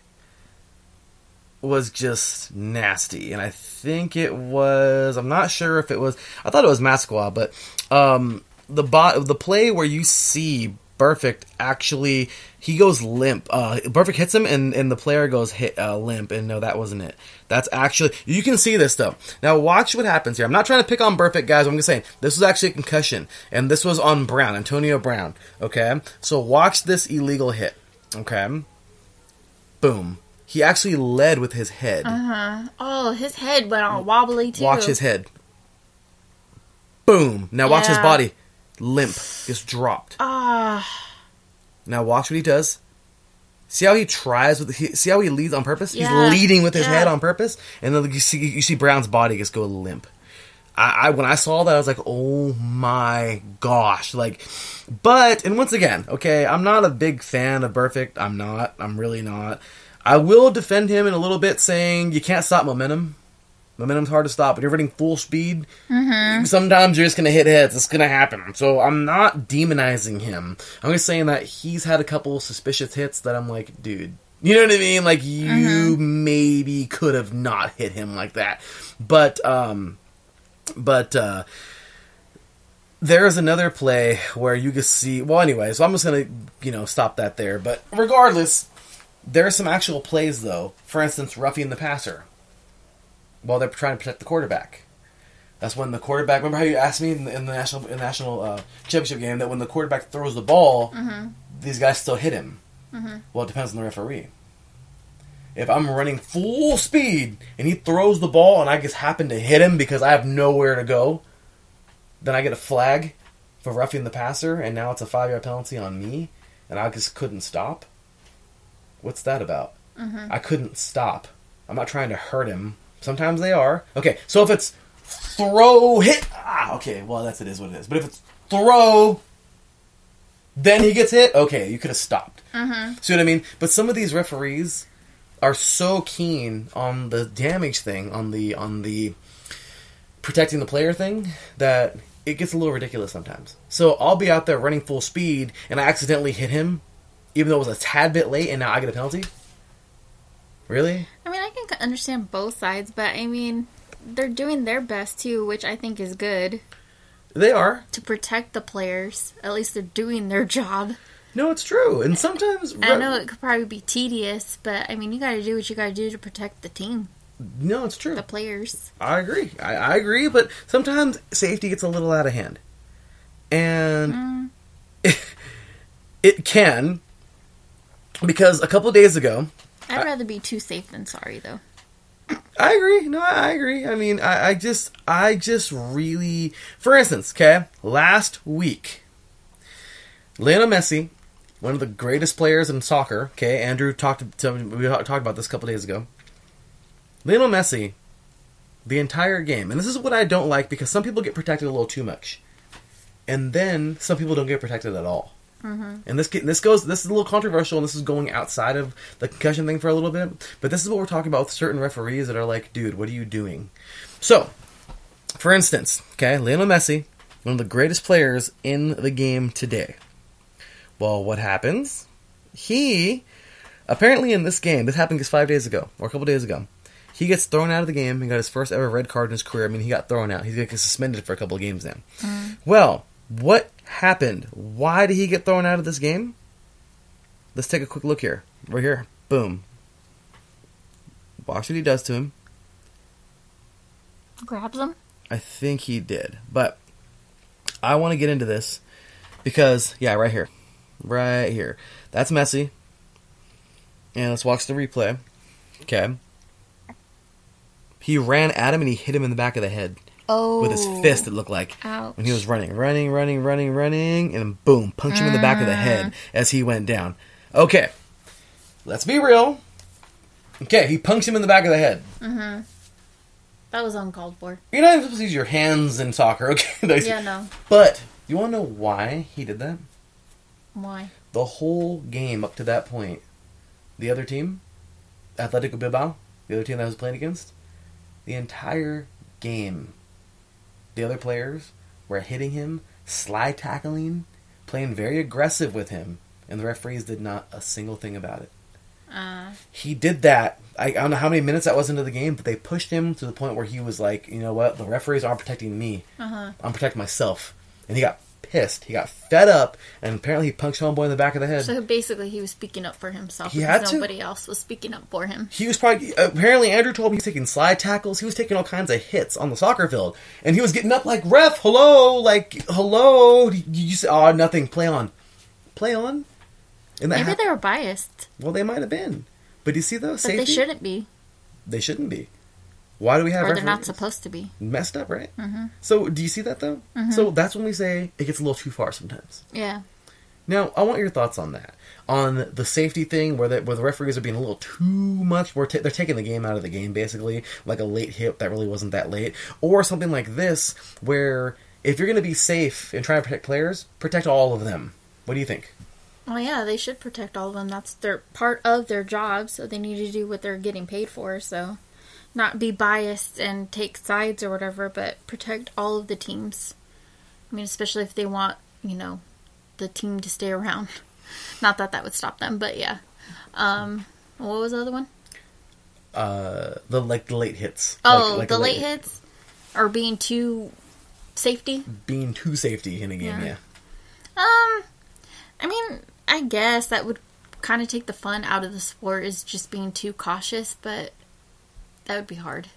was just nasty. And I think it was, I'm not sure if it was, I thought it was Matt Squad, but the play where you see Burfict actually, he goes limp. Burfict hits him, and the player goes limp, and no, that wasn't it. That's actually, you can see this, though. Now, watch what happens here. I'm not trying to pick on Burfict, guys. I'm just saying, this was actually a concussion, and this was on Brown, Antonio Brown, okay? So watch this illegal hit, okay? Boom. He actually led with his head. Uh-huh. Oh, his head went all wobbly, too. Watch his head. Boom. Now watch his body. Limp. Gets dropped. Now watch what he does. See how he tries with... see how he leads on purpose? Yeah. He's leading with his head on purpose. And then you see Brown's body just go limp. When I saw that, I was like, oh my gosh. Like, but... And once again, okay, I'm not a big fan of Burfict. I'm not. I'm really not. I will defend him in a little bit, saying you can't stop momentum. Momentum's hard to stop. When you're running full speed, sometimes you're just going to hit heads. It's going to happen. So I'm not demonizing him. I'm just saying that he's had a couple suspicious hits that I'm like, dude, you know what I mean? Like, you maybe could have not hit him like that. But there is another play where you can see... Well, anyway, so I'm just going to, stop that there. But regardless... There are some actual plays, though. For instance, roughing the passer while they're trying to protect the quarterback. That's when the quarterback... Remember how you asked me in the national championship game that when the quarterback throws the ball, these guys still hit him? Well, it depends on the referee. If I'm running full speed and he throws the ball and I just happen to hit him because I have nowhere to go, then I get a flag for roughing the passer, and now it's a 5-yard penalty on me, and I just couldn't stop. What's that about? I couldn't stop. I'm not trying to hurt him. Sometimes they are. Okay, so if it's throw, hit... okay, well, that's it is what it is. But if it's throw, then he gets hit? Okay, you could have stopped. See what I mean? But some of these referees are so keen on the damage thing, on the protecting the player thing, that it gets a little ridiculous sometimes. So I'll be out there running full speed, and I accidentally hit him, even though it was a tad bit late, and now I get a penalty? Really? I mean, I can understand both sides, but, I mean, they're doing their best, too, which I think is good. They are. To protect the players. At least they're doing their job. No, it's true. And sometimes... I know it could probably be tedious, but, I mean, you gotta do what you gotta do to protect the team. No, it's true. The players. I agree. I agree, but sometimes safety gets a little out of hand. And it can... Because a couple days ago... I'd rather be too safe than sorry, though. I agree. No, I agree. I mean, I just really... For instance, okay, last week, Lionel Messi, one of the greatest players in soccer, okay, Andrew talked about this a couple days ago. Lionel Messi, the entire game, and this is what I don't like, because some people get protected a little too much, and then some people don't get protected at all. And this is a little controversial, and this is going outside of the concussion thing for a little bit, but this is what we're talking about with certain referees that are like, dude, what are you doing? So, for instance, okay, Lionel Messi, one of the greatest players in the game today. Well, what happens? He, apparently in this game, this happened just 5 days ago, or a couple days ago, he gets thrown out of the game. He got his first ever red card in his career. I mean, he got thrown out. He's going to get suspended for a couple of games now. Well, what happened? Why did he get thrown out of this game? Let's take a quick look here. Right here. Boom. Watch what he does to him. Grabs him? I think he did. But I want to get into this because, yeah, right here. Right here. That's Messi. And let's watch the replay. Okay. He ran at him and he hit him in the back of the head. Oh. With his fist, it looked like. Ouch. When he was running, and boom, punch him in the back of the head as he went down. Okay, let's be real. Okay, he punched him in the back of the head. That was uncalled for. You're not even supposed to use your hands in soccer, okay? Yeah, no. But, you want to know why he did that? Why? The whole game up to that point, the other team, Athletic Bilbao, the other team that I was playing against, the entire game, the other players were hitting him, slide tackling, playing very aggressive with him, and the referees did not a single thing about it. He did that. I don't know how many minutes that was into the game, but they pushed him to the point where he was like, you know what, the referees aren't protecting me. I'm protecting myself. And he got pissed. He got fed up, and apparently he punched homeboy in the back of the head. So basically he was speaking up for himself. He had to. Nobody else was speaking up for him. He was probably, apparently Andrew told me he was taking slide tackles. He was taking all kinds of hits on the soccer field. And he was getting up like, ref, hello, like, hello. You say, oh, nothing, play on. Play on? And maybe they were biased. Well, they might have been. But you see, though, safety? But they shouldn't be. They shouldn't be. Why do we have referees? They're not supposed to be. Messed up, right? Mm-hmm. So, do you see that, though? Mm-hmm. So, that's when we say it gets a little too far sometimes. Yeah. Now, I want your thoughts on that. On the safety thing, where the referees are being a little too much. They're taking the game out of the game, basically. Like a late hit that really wasn't that late. Or something like this, where if you're going to be safe and try to protect players, protect all of them. What do you think? Well, yeah, they should protect all of them. That's their part of their job, so they need to do what they're getting paid for, so not be biased and take sides or whatever, but protect all of the teams. I mean, especially if they want, you know, the team to stay around. Not that that would stop them, but yeah. What was the other one? The late hits. Oh, like the late hits? Or being too safety? Being too safety in a game, yeah. I mean, I guess that would kind of take the fun out of the sport, is just being too cautious, but that would be hard.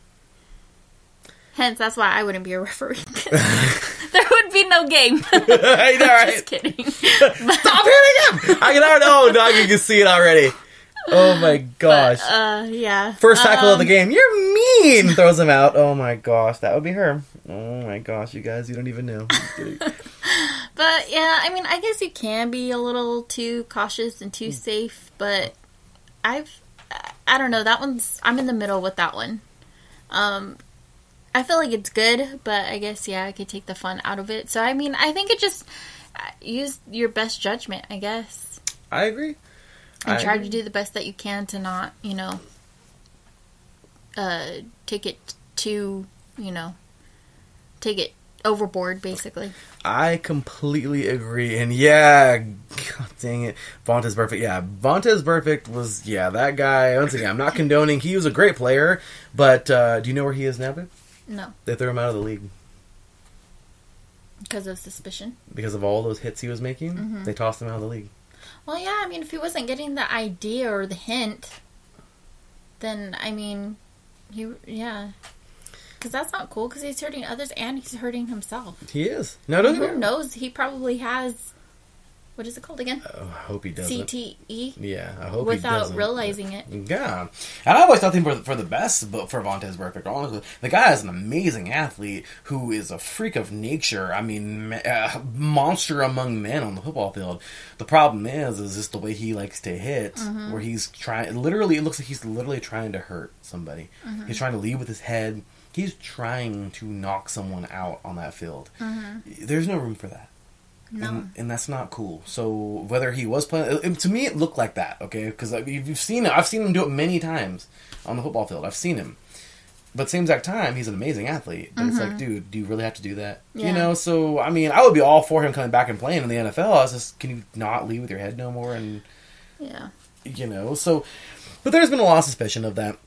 Hence, that's why I wouldn't be a referee. There would be no game. I know, right? Just kidding. Stop hitting him! I can already, oh, dog, you can see it already. Oh, my gosh. But, yeah. First tackle of the game. You're mean! Throws him out. Oh, my gosh. That would be her. Oh, my gosh. You guys, you don't even know. But, yeah, I mean, I guess you can be a little too cautious and too safe, but I don't know, that one's, I'm in the middle with that one. I feel like it's good, but I guess, yeah, I could take the fun out of it. So, I mean, I think it just, use your best judgment, I guess. I agree. And try to do the best that you can to not, you know, take it too, you know, take it overboard, basically. I completely agree, and yeah, god dang it, Vontaze Burfict. Yeah, Vontaze Burfict was, yeah, that guy. Once again, I'm not condoning. He was a great player, but do you know where he is now, babe? No. They threw him out of the league because of suspicion. Because of all those hits he was making, they tossed him out of the league. Well, yeah, I mean, if he wasn't getting the idea or the hint, then I mean, yeah. Because that's not cool, because he's hurting others and he's hurting himself. He is. No, don't you? Who knows? He probably has, what is it called again? Oh, I hope he doesn't. CTE? Yeah, I hope he doesn't. Without realizing it. Yeah. And I always thought him for the best for Vontaze Burfict. Honestly, the guy is an amazing athlete who is a freak of nature. I mean, a monster among men on the football field. The problem is just the way he likes to hit, where he's trying, literally, it looks like he's literally trying to hurt somebody. He's trying to lead with his head. He's trying to knock someone out on that field. There's no room for that. No. And that's not cool. So whether he was playing... To me, it looked like that, okay? Because you've seen it. I've seen him do it many times on the football field. I've seen him. But same exact time, he's an amazing athlete. But it's like, dude, do you really have to do that? Yeah. You know, so, I mean, I would be all for him coming back and playing in the NFL. I was just, can you not lead with your head no more? And yeah. You know, so... But there's been a lot of suspicion of that.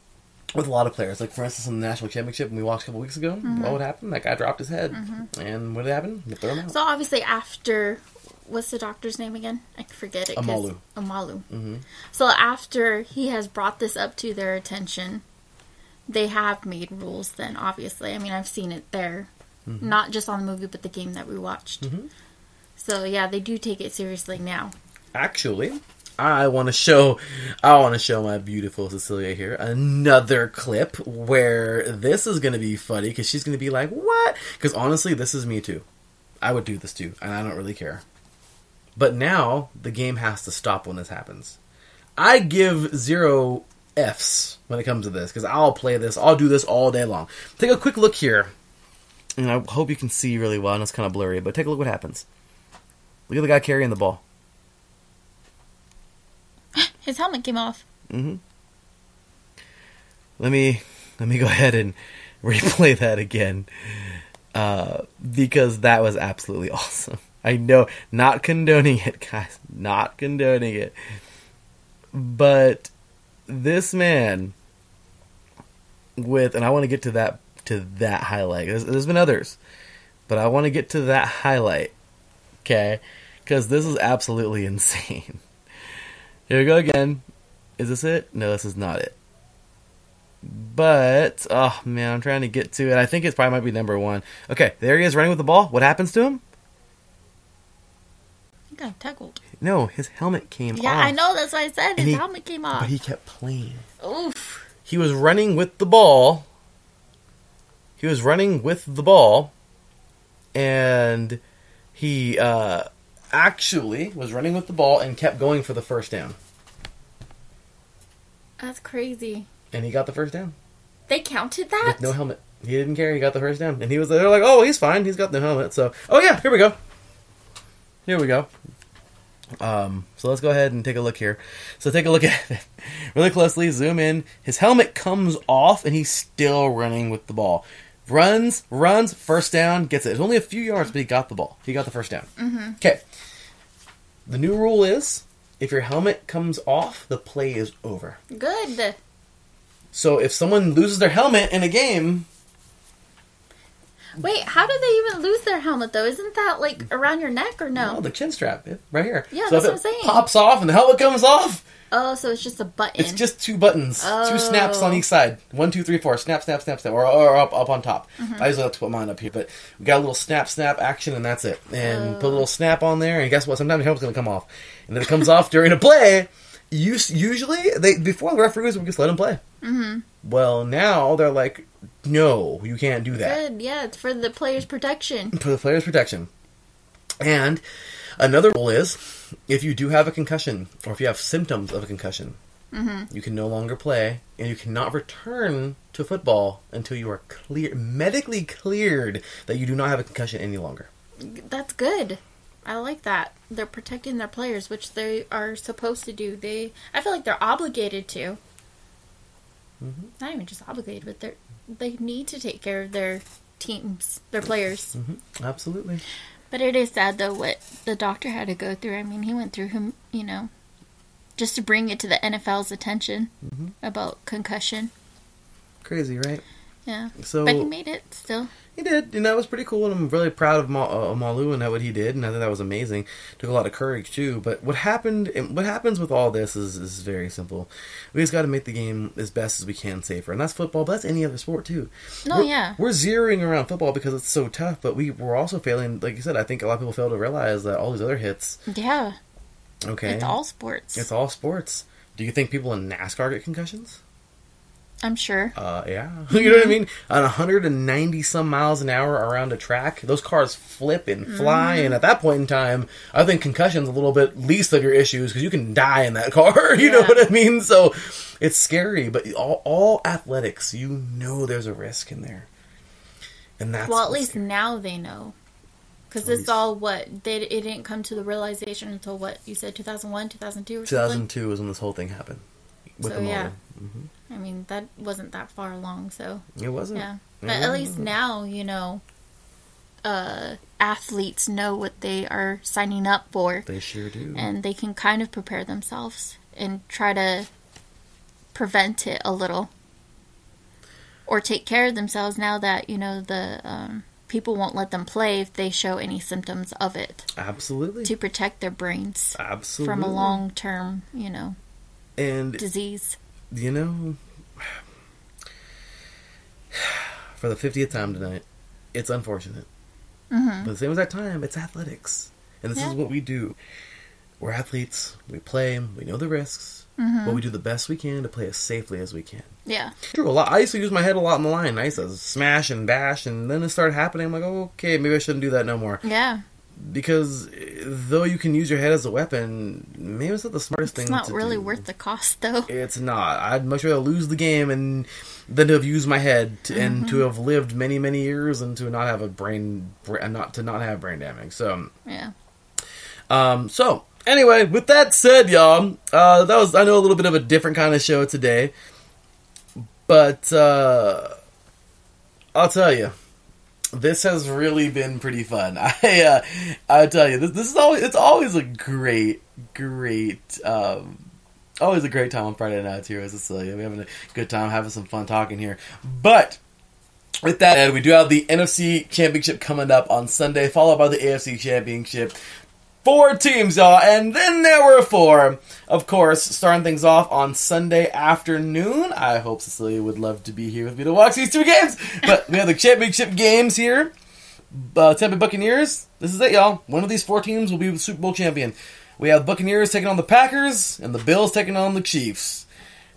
With a lot of players. Like, for instance, in the national championship, when we watched a couple weeks ago, what would happen? That guy dropped his head. And what did happen? They threw him out. So, obviously, after... What's the doctor's name again? I forget it. Amalu. Amalu. So, after he has brought this up to their attention, they have made rules then, obviously. I mean, I've seen it there. Not just on the movie, but the game that we watched. So, yeah, they do take it seriously now. Actually... I want to show my beautiful Cecilia here another clip where this is going to be funny because she's going to be like, what? Because honestly, this is me too. I would do this too, and I don't really care. But now, the game has to stop when this happens. I give 0 Fs when it comes to this because I'll play this. I'll do this all day long. Take a quick look here, and I hope you can see really well. I know it's kind of blurry, but take a look what happens. Look at the guy carrying the ball. His helmet came off. Let me go ahead and replay that again because that was absolutely awesome. I know, not condoning it, guys, not condoning it. But this man with, and I want to get to that highlight. There's been others, but I want to get to that highlight, okay? Because this is absolutely insane. Here we go again. Is this it? No, this is not it. But, oh man, I'm trying to get to it. I think it probably might be number one. Okay, there he is running with the ball. What happens to him? He got tackled. No, his helmet came off. Yeah, I know, that's what I said. His helmet came off. But he kept playing. Oof. He was running with the ball. And he actually was running with the ball and kept going for the first down. That's crazy. And he got the first down. They counted that? With no helmet. He didn't care. He got the first down. And he was they're like, oh, he's fine. He's got no helmet. So, oh, yeah, here we go. So let's go ahead and take a look here. So take a look at it really closely. Zoom in. His helmet comes off, and he's still running with the ball. Runs, first down, gets it. It's only a few yards, but he got the ball. He got the first down. Okay. The new rule is if your helmet comes off, the play is over. Good. So if someone loses their helmet in a game... Wait, how do they even lose their helmet, though? Isn't that, like, around your neck, or no? No, the chin strap, right here. Yeah, so that's what I'm saying. Pops off and the helmet comes off. Oh, so it's just a button. It's just two buttons. Oh. Two snaps on each side. 1, 2, 3, 4. Snap, snap, snap, snap. Or up on top. I usually have to put mine up here, but we got a little snap, snap action, and that's it. And put a little snap on there, and guess what? Sometimes your helmet's going to come off. And if it comes off during a play, usually, before the referees would just let them play. Well, now they're like... No, you can't do that. Good, yeah, it's for the player's protection. And another rule is, if you do have a concussion, or if you have symptoms of a concussion, you can no longer play, and you cannot return to football until you are medically cleared that you do not have a concussion any longer. That's good. I like that. They're protecting their players, which they are supposed to do. I feel like they're obligated to. Not even just obligated, but they need to take care of their teams, their players. Absolutely. But it is sad, though, what the doctor had to go through. I mean, he went through him, you know, just to bring it to the NFL's attention about concussion. Crazy, right? Yeah. So, but he made it still. He did, and that was pretty cool, and I'm really proud of Amalu and what he did, and I think that was amazing. Took a lot of courage, too, but what happens with all this is very simple. We just got to make the game as best as we can safer, and that's football, but that's any other sport, too. We're zeroing around football because it's so tough, but we're also failing, like you said, I think a lot of people fail to realize that all these other hits... Yeah. Okay. It's all sports. Do you think people in NASCAR get concussions? I'm sure. Yeah. You know what I mean? On 190 some miles an hour around a track, those cars flip and fly. And at that point in time, I think concussion's a little bit least of your issues because you can die in that car. You know what I mean? So it's scary. But all athletics, you know there's a risk in there. And that's well, at least scary. Now they know. Because it's all it didn't come to the realization until what you said, 2001, 2002 or something? 2002 is when this whole thing happened. With so, yeah. I mean, that wasn't that far along, so... It wasn't. Yeah. But at least now, you know, athletes know what they are signing up for. They sure do. And they can kind of prepare themselves and try to prevent it a little. Or take care of themselves now that, you know, the people won't let them play if they show any symptoms of it. Absolutely. To protect their brains. Absolutely. From a long-term, you know, disease. You know, for the 50th time tonight, it's unfortunate. But the same as that time, it's athletics. And this is what we do. We're athletes. We play. We know the risks. But we do the best we can to play as safely as we can. Yeah. True. A lot. I used to use my head a lot in the line. I used to smash and bash. And then it started happening. I'm like, oh, okay, maybe I shouldn't do that no more. Yeah. Because though you can use your head as a weapon, maybe it's not the smartest thing to do. It's not really worth the cost, though. It's not. I'd much rather lose the game than to have used my head and to have lived many, many years and to not have a not have brain damage. So yeah. So anyway, with that said, y'all, that was a little bit of a different kind of show today, but I'll tell you. This has really been pretty fun. I tell you, this is always a great Always a great time on Friday nights here with Cecilia. We're having a good time, having some fun talking here. But with that said, we do have the NFC Championship coming up on Sunday, followed by the AFC Championship. 4 teams, y'all, and then there were 4. Of course, starting things off on Sunday afternoon. I hope Cecilia would love to be here with me to watch these 2 games. But we have the championship games here. Tampa Bay Buccaneers, this is it, y'all. One of these 4 teams will be the Super Bowl champion. We have Buccaneers taking on the Packers, and the Bills taking on the Chiefs.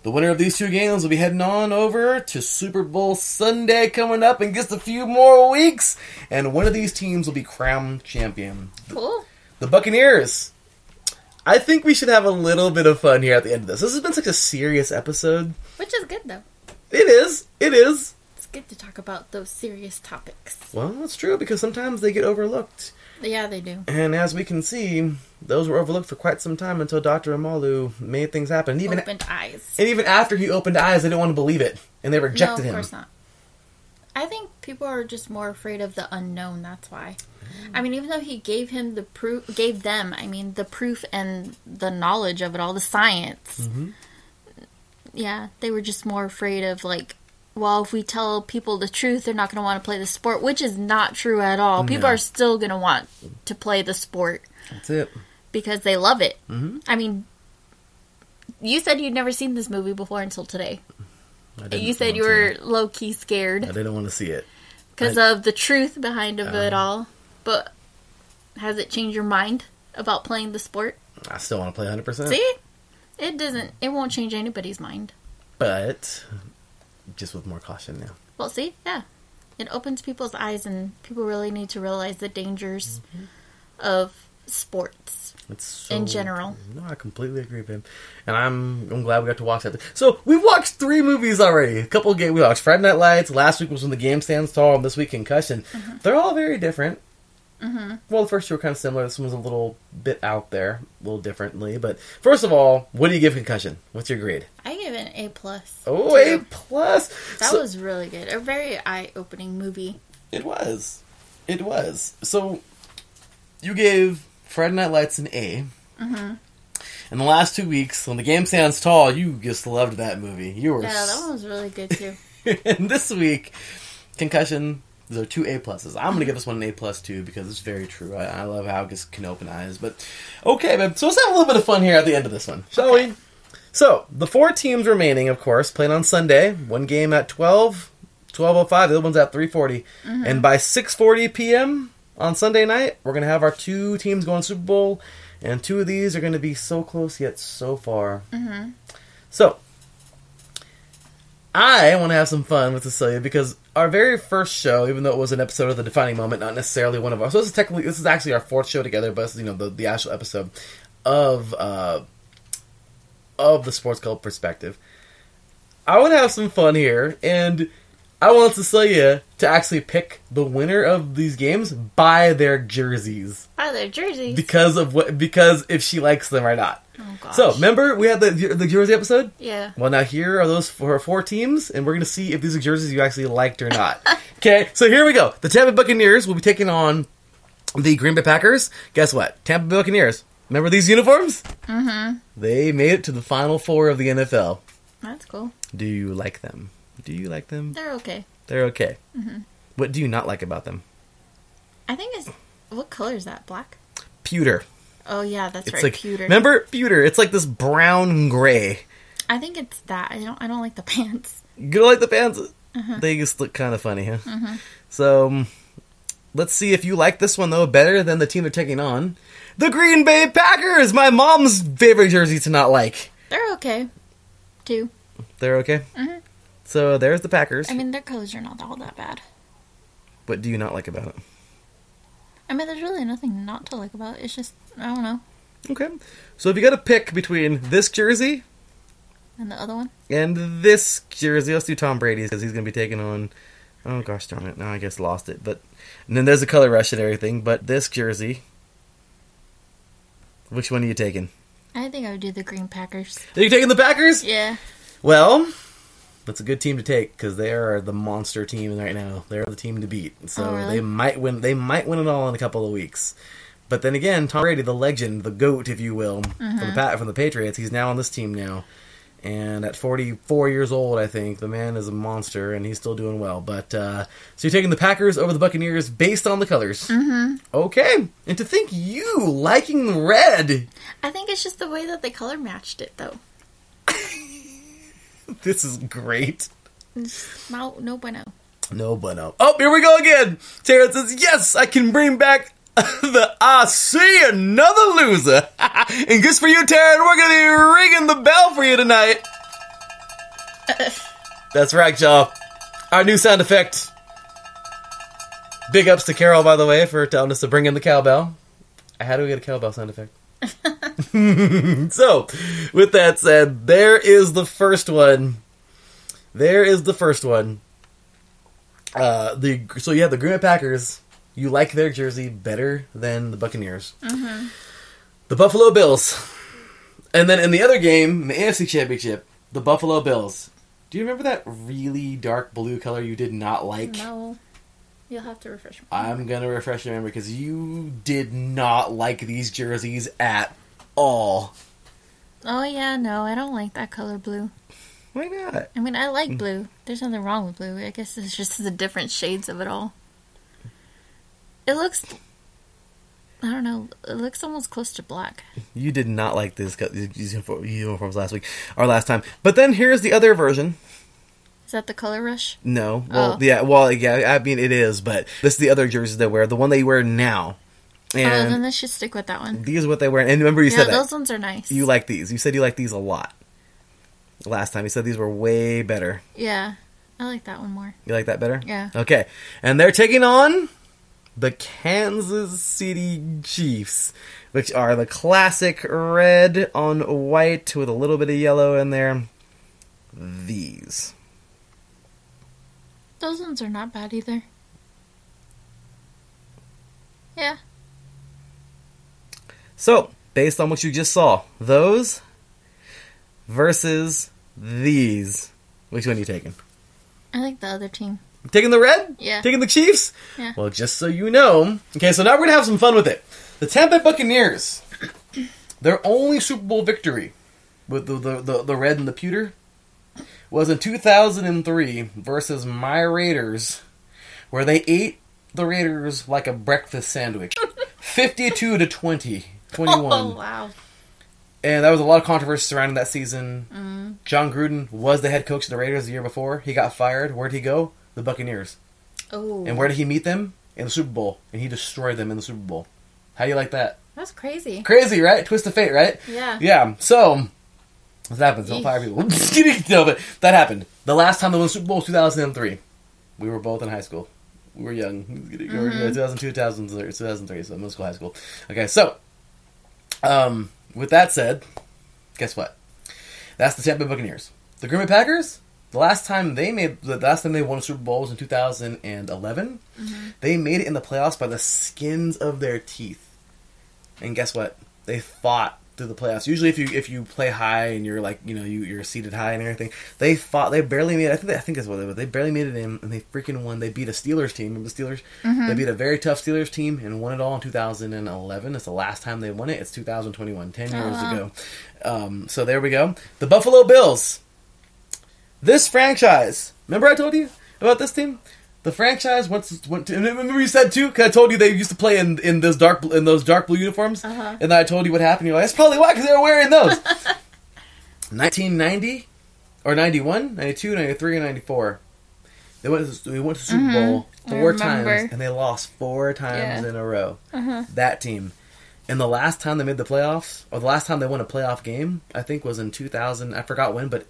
The winner of these 2 games will be heading on over to Super Bowl Sunday coming up in just a few more weeks. And one of these teams will be crowned champion. Cool. The Buccaneers. I think we should have a little bit of fun here at the end of this. This has been such a serious episode. Which is good, though. It is. It is. It's good to talk about those serious topics. Well, that's true, because sometimes they get overlooked. Yeah, they do. And as we can see, those were overlooked for quite some time until Dr. Amalu made things happen. And even opened eyes. And even after he opened eyes, they didn't want to believe it. And they rejected him. No, of course not. I think people are just more afraid of the unknown, that's why. I mean, even though he gave him the proof, gave them, I mean, the proof and the knowledge of it all, the science. Mm-hmm. Yeah, they were just more afraid of, like, well, if we tell people the truth, they're not going to want to play the sport, which is not true at all. No. People are still going to want to play the sport. That's it. Because they love it. Mm-hmm. I mean, you said you'd never seen this movie before until today. You said you were low-key scared. I didn't want to see it. Because of the truth behind of it all. But has it changed your mind about playing the sport? I still want to play 100%. See? It doesn't. It won't change anybody's mind. But just with more caution now. Well, see? Yeah. It opens people's eyes, and people really need to realize the dangers mm-hmm. of sports. It's so, in general. No, I completely agree, babe. And I'm glad we got to watch that. So, we've watched 3 movies already. A couple of games. We watched Friday Night Lights. Last week was When the Game Stands Tall. And this week, Concussion. Mm-hmm. They're all very different. Mm-hmm. Well, the first 2 were kind of similar. This one's a little bit out there. A little differently. But, first of all, what do you give Concussion? What's your grade? I give it an A+. Oh, too. A+. That was really good. A very eye-opening movie. It was. It was. So, you gave Friday Night Lights an A. Mm-hmm. In the last 2 weeks, When the Game Stands Tall, you just loved that movie. You were yeah, that one was really good, too. And this week, Concussion, there are 2 A+. I'm going to give this one an A+ too, because it's very true. I love how it just can open eyes. But, okay, babe, so let's have a little bit of fun here at the end of this one, shall we? So, the 4 teams remaining, of course, playing on Sunday. One game at 12:05. The other one's at 3:40. Mm-hmm. And by 6:40 p.m., on Sunday night, we're going to have our 2 teams going to Super Bowl, and 2 of these are going to be so close yet so far. Mm-hmm. So, I want to have some fun with Cecilia, because our very first show, even though it was an episode of The Defining Moment, not necessarily one of ours. So this is technically, this is actually our 4th show together, but you know the actual episode of the Sports Cult Perspective. I want to have some fun here, and I want Cecilia to actually pick the winner of these games by their jerseys. By their jerseys? Because of what? Because if she likes them or not. Oh, gosh. So, remember we had the jersey episode? Yeah. Well, now here are those for 4 teams, and we're going to see if these are jerseys you actually liked or not. Okay, so here we go. The Tampa Buccaneers will be taking on the Green Bay Packers. Guess what? Tampa Buccaneers. Remember these uniforms? Mm-hmm. They made it to the Final 4 of the NFL. That's cool. Do you like them? Do you like them? They're okay. They're okay. Mm-hmm. What do you not like about them? I think it's... What color is that? Black? Pewter. Oh, yeah, that's it's right. Like, pewter. Remember? Pewter. It's like this brown gray. I think it's that. I don't like the pants. You don't like the pants? Uh-huh. They just look kind of funny, huh? Uh-huh. So, let's see if you like this one, though, better than the team they're taking on. The Green Bay Packers! My mom's favorite jersey to not like. They're okay, too. They're okay? Mm-hmm. So, there's the Packers. I mean, their colors are not all that bad. What do you not like about it? I mean, there's really nothing not to like about it. It's just, I don't know. Okay. So, if you got to pick between this jersey... And the other one? And this jersey. Let's do Tom Brady's, because he's going to be taking on... Oh, gosh darn it. No, I guess lost it. But and then there's a color rush and everything. But this jersey... Which one are you taking? I think I would do the Green Packers. Are you taking the Packers? Yeah. Well... It's a good team to take, because they are the monster team right now. They're the team to beat. So oh, really? They might win. They might win it all in a couple of weeks. But then again, Tom Brady, the legend, the GOAT, if you will, from the Patriots, he's now on this team now. And at 44 years old, I think, the man is a monster, and he's still doing well. But so you're taking the Packers over the Buccaneers based on the colors. Mm-hmm. Okay. And to think you liking red. I think it's just the way that the color matched it, though. This is great. No bueno. No bueno. Oh, here we go again. Taryn says, yes, I can bring back... I see another loser. And good for you, Taryn. We're going to be ringing the bell for you tonight. That's right, y'all. Our new sound effect. Big ups to Carol, by the way, for telling us to bring in the cowbell. How do we get a cowbell sound effect? So, with that said, there is the first one. So, yeah, the Green Bay Packers... You like their jersey better than the Buccaneers. Mm-hmm. The Buffalo Bills. And then in the other game, in the AFC Championship, the Buffalo Bills. Do you remember that really dark blue color you did not like? No. You'll have to refresh me. I'm going to refresh your memory because you did not like these jerseys at all. Oh, yeah, no. I don't like that color blue. Why not? I mean, I like blue. There's nothing wrong with blue. I guess it's just the different shades of it all. It looks, I don't know, it looks almost close to black. You did not like these uniforms last time. But then here's the other version. Is that the Color Rush? No. Well, yeah, I mean, it is, but this is the other jerseys they wear, the one they wear now. And then they should stick with that one. These are what they wear. And remember you said that. Yeah, those ones are nice. You like these. You said you like these a lot. Last time you said these were way better. Yeah, I like that one more. You like that better? Yeah. Okay. And they're taking on... the Kansas City Chiefs, which are the classic red on white with a little bit of yellow in there. These. Those ones are not bad either. Yeah. So, based on what you just saw, those versus these. Which one are you taking? I like the other team. Taking the red? Yeah. Taking the Chiefs? Yeah. Well, just so you know. Okay, so now we're going to have some fun with it. The Tampa Bay Buccaneers, their only Super Bowl victory with the red and the pewter was in 2003 versus my Raiders, where they ate the Raiders like a breakfast sandwich. 52-21. Oh, wow. And there was a lot of controversy surrounding that season. Mm. John Gruden was the head coach of the Raiders the year before. He got fired. Where'd he go? The Buccaneers. Oh. And where did he meet them? In the Super Bowl. And he destroyed them in the Super Bowl. How do you like that? That's crazy. Crazy, right? Twist of fate, right? Yeah. Yeah. So, what happens? Don't fire people. Just kidding. No, but that happened. The last time they won the Super Bowl was 2003. We were both in high school. We were young. Mm-hmm. We were 2002, 2003. So, middle school, high school. Okay, so, with that said, guess what? That's the Tampa Bay Buccaneers. The Green Bay Packers... The last time they won a Super Bowl was in 2011. Mm-hmm. They made it in the playoffs by the skins of their teeth. And guess what? They fought through the playoffs. Usually, if you play high and you're like you're seated high and everything, they fought. They barely made it. I think that's what they were. They barely made it in, and they freaking won. They beat a Steelers team. Remember the Steelers? Mm-hmm. They beat a very tough Steelers team and won it all in 2011. It's the last time they won it. It's 2021, 10 years ago. So there we go. The Buffalo Bills. This franchise, remember I told you about this team? The franchise went to, and remember you said too, because I told you they used to play in those dark blue uniforms, and then I told you what happened. You're like, that's probably why, because they were wearing those. 1990, or 91, 92, 93, and 94. They went to Super Bowl four times, and they lost four times in a row. That team. And the last time they made the playoffs, or the last time they won a playoff game, I think was in 2000. I forgot when, but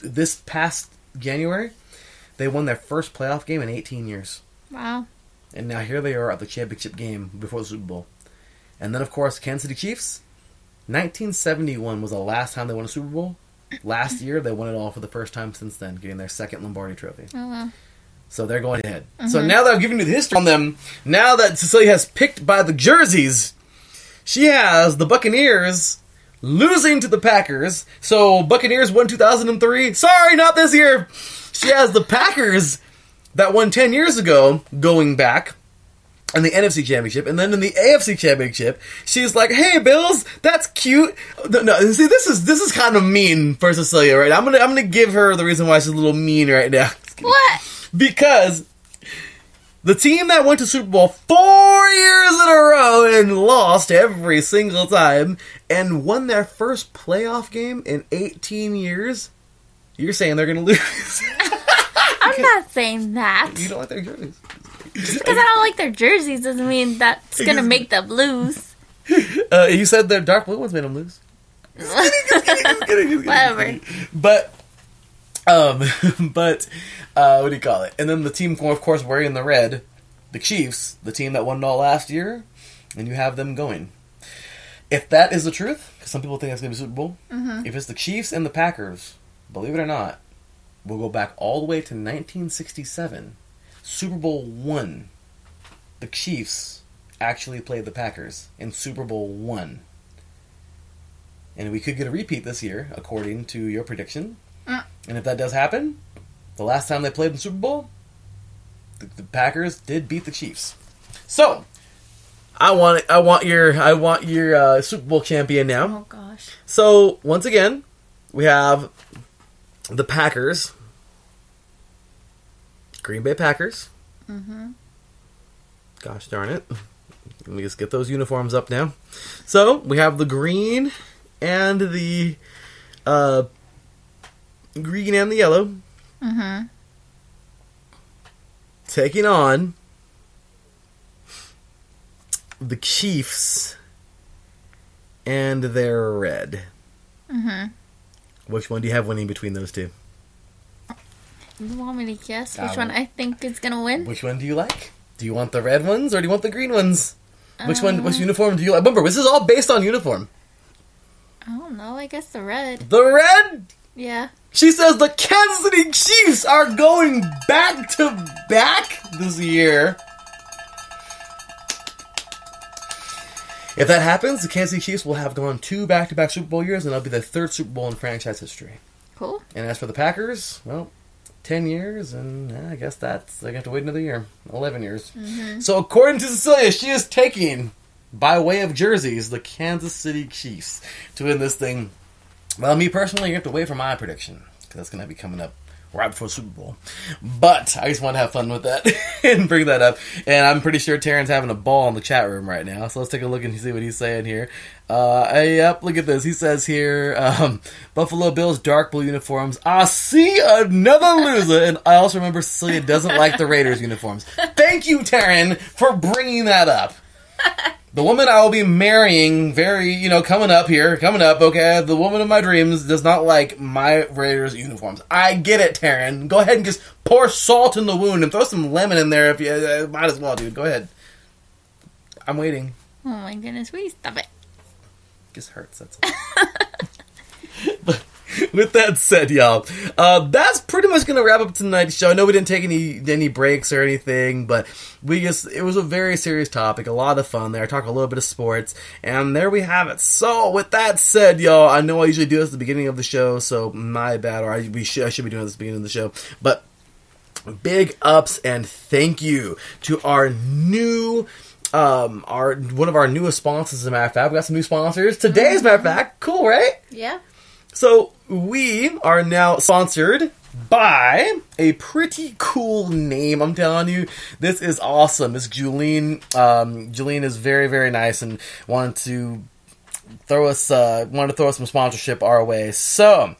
this past January, they won their first playoff game in 18 years. Wow. And now here they are at the championship game before the Super Bowl. And then, of course, Kansas City Chiefs. 1971 was the last time they won a Super Bowl. Last year, they won it all for the first time since then, getting their second Lombardi Trophy. Oh, wow. So they're going ahead. Mm-hmm. So now that I've given you the history on them, now that Cecilia has picked by the jerseys, she has the Buccaneers losing to the Packers. So Buccaneers won 2003. Sorry, not this year. She has the Packers that won 10 years ago going back. in the NFC Championship, and then in the AFC Championship, she's like, "Hey, Bills, that's cute." No, see, this is kind of mean for Cecilia, right? I'm gonna give her the reason why she's a little mean right now. What? Because the team that went to Super Bowl 4 years in a row and lost every single time, and won their first playoff game in 18 years, you're saying they're gonna lose? I'm not saying that. You don't like their jerseys. Just because I don't like their jerseys doesn't mean that's going to make them lose. You said their dark blue ones made them lose. Just kidding. Whatever. But what do you call it? And then the team, of course, wearing the red, the Chiefs, the team that won it all last year, and you have them going. If that is the truth, because some people think that's going to be Super Bowl, if it's the Chiefs and the Packers, believe it or not, we'll go back all the way to 1967. Super Bowl I, the Chiefs actually played the Packers in Super Bowl I. And we could get a repeat this year, according to your prediction. And if that does happen, the last time they played in Super Bowl, the Packers did beat the Chiefs. So, I want your Super Bowl champion now. Oh gosh. So, once again, we have the Packers. Green Bay Packers. Gosh darn it. Let me just get those uniforms up now. So, we have the green and the yellow. Taking on the Chiefs and their red. Which one do you have winning between those two? You want me to guess which one I think is going to win? Which one do you like? Do you want the red ones or do you want the green ones? Which uniform do you like? Remember, this is all based on uniform. I don't know. I guess the red. The red? Yeah. She says the Kansas City Chiefs are going back to back this year. If that happens, the Kansas City Chiefs will have gone 2 back-to-back Super Bowl years, and that'll be their 3rd Super Bowl in franchise history. Cool. And as for the Packers, well, 10 years, and I guess that's... I have to wait another year. 11 years. So according to Cecilia, she is taking, by way of jerseys, the Kansas City Chiefs to win this thing. Well, me personally, you have to wait for my prediction, because that's going to be coming up right before Super Bowl. But I just want to have fun with that and bring that up. And I'm pretty sure Taryn's having a ball in the chat room right now, so let's take a look and see what he's saying here. Yep, look at this. He says here, Buffalo Bills, dark blue uniforms. I see another loser. And I also remember Cecilia doesn't like the Raiders uniforms. Thank you, Taryn, for bringing that up. The woman I will be marrying coming up, okay? The woman of my dreams does not like my Raiders uniforms. I get it, Taryn. Go ahead and just pour salt in the wound and throw some lemon in there if you might as well, dude. Go ahead. I'm waiting. Oh, my goodness. Please stop it. Just hurts, that's all. But with that said, y'all, that's pretty much gonna wrap up tonight's show. I know we didn't take any breaks or anything, but it was a very serious topic, a lot of fun there. I talked a little bit of sports, and there we have it. So with that said, y'all, I know I usually do this at the beginning of the show, so my bad, or I should be doing this at the beginning of the show, but big ups and thank you to our new one of our newest sponsors, as a matter of fact. We got some new sponsors today, as a matter of fact. Cool, right? Yeah. So we are now sponsored by a pretty cool name. I'm telling you, this is awesome. It's Julene. Julene is very, very nice and wanted to throw us some sponsorship our way. So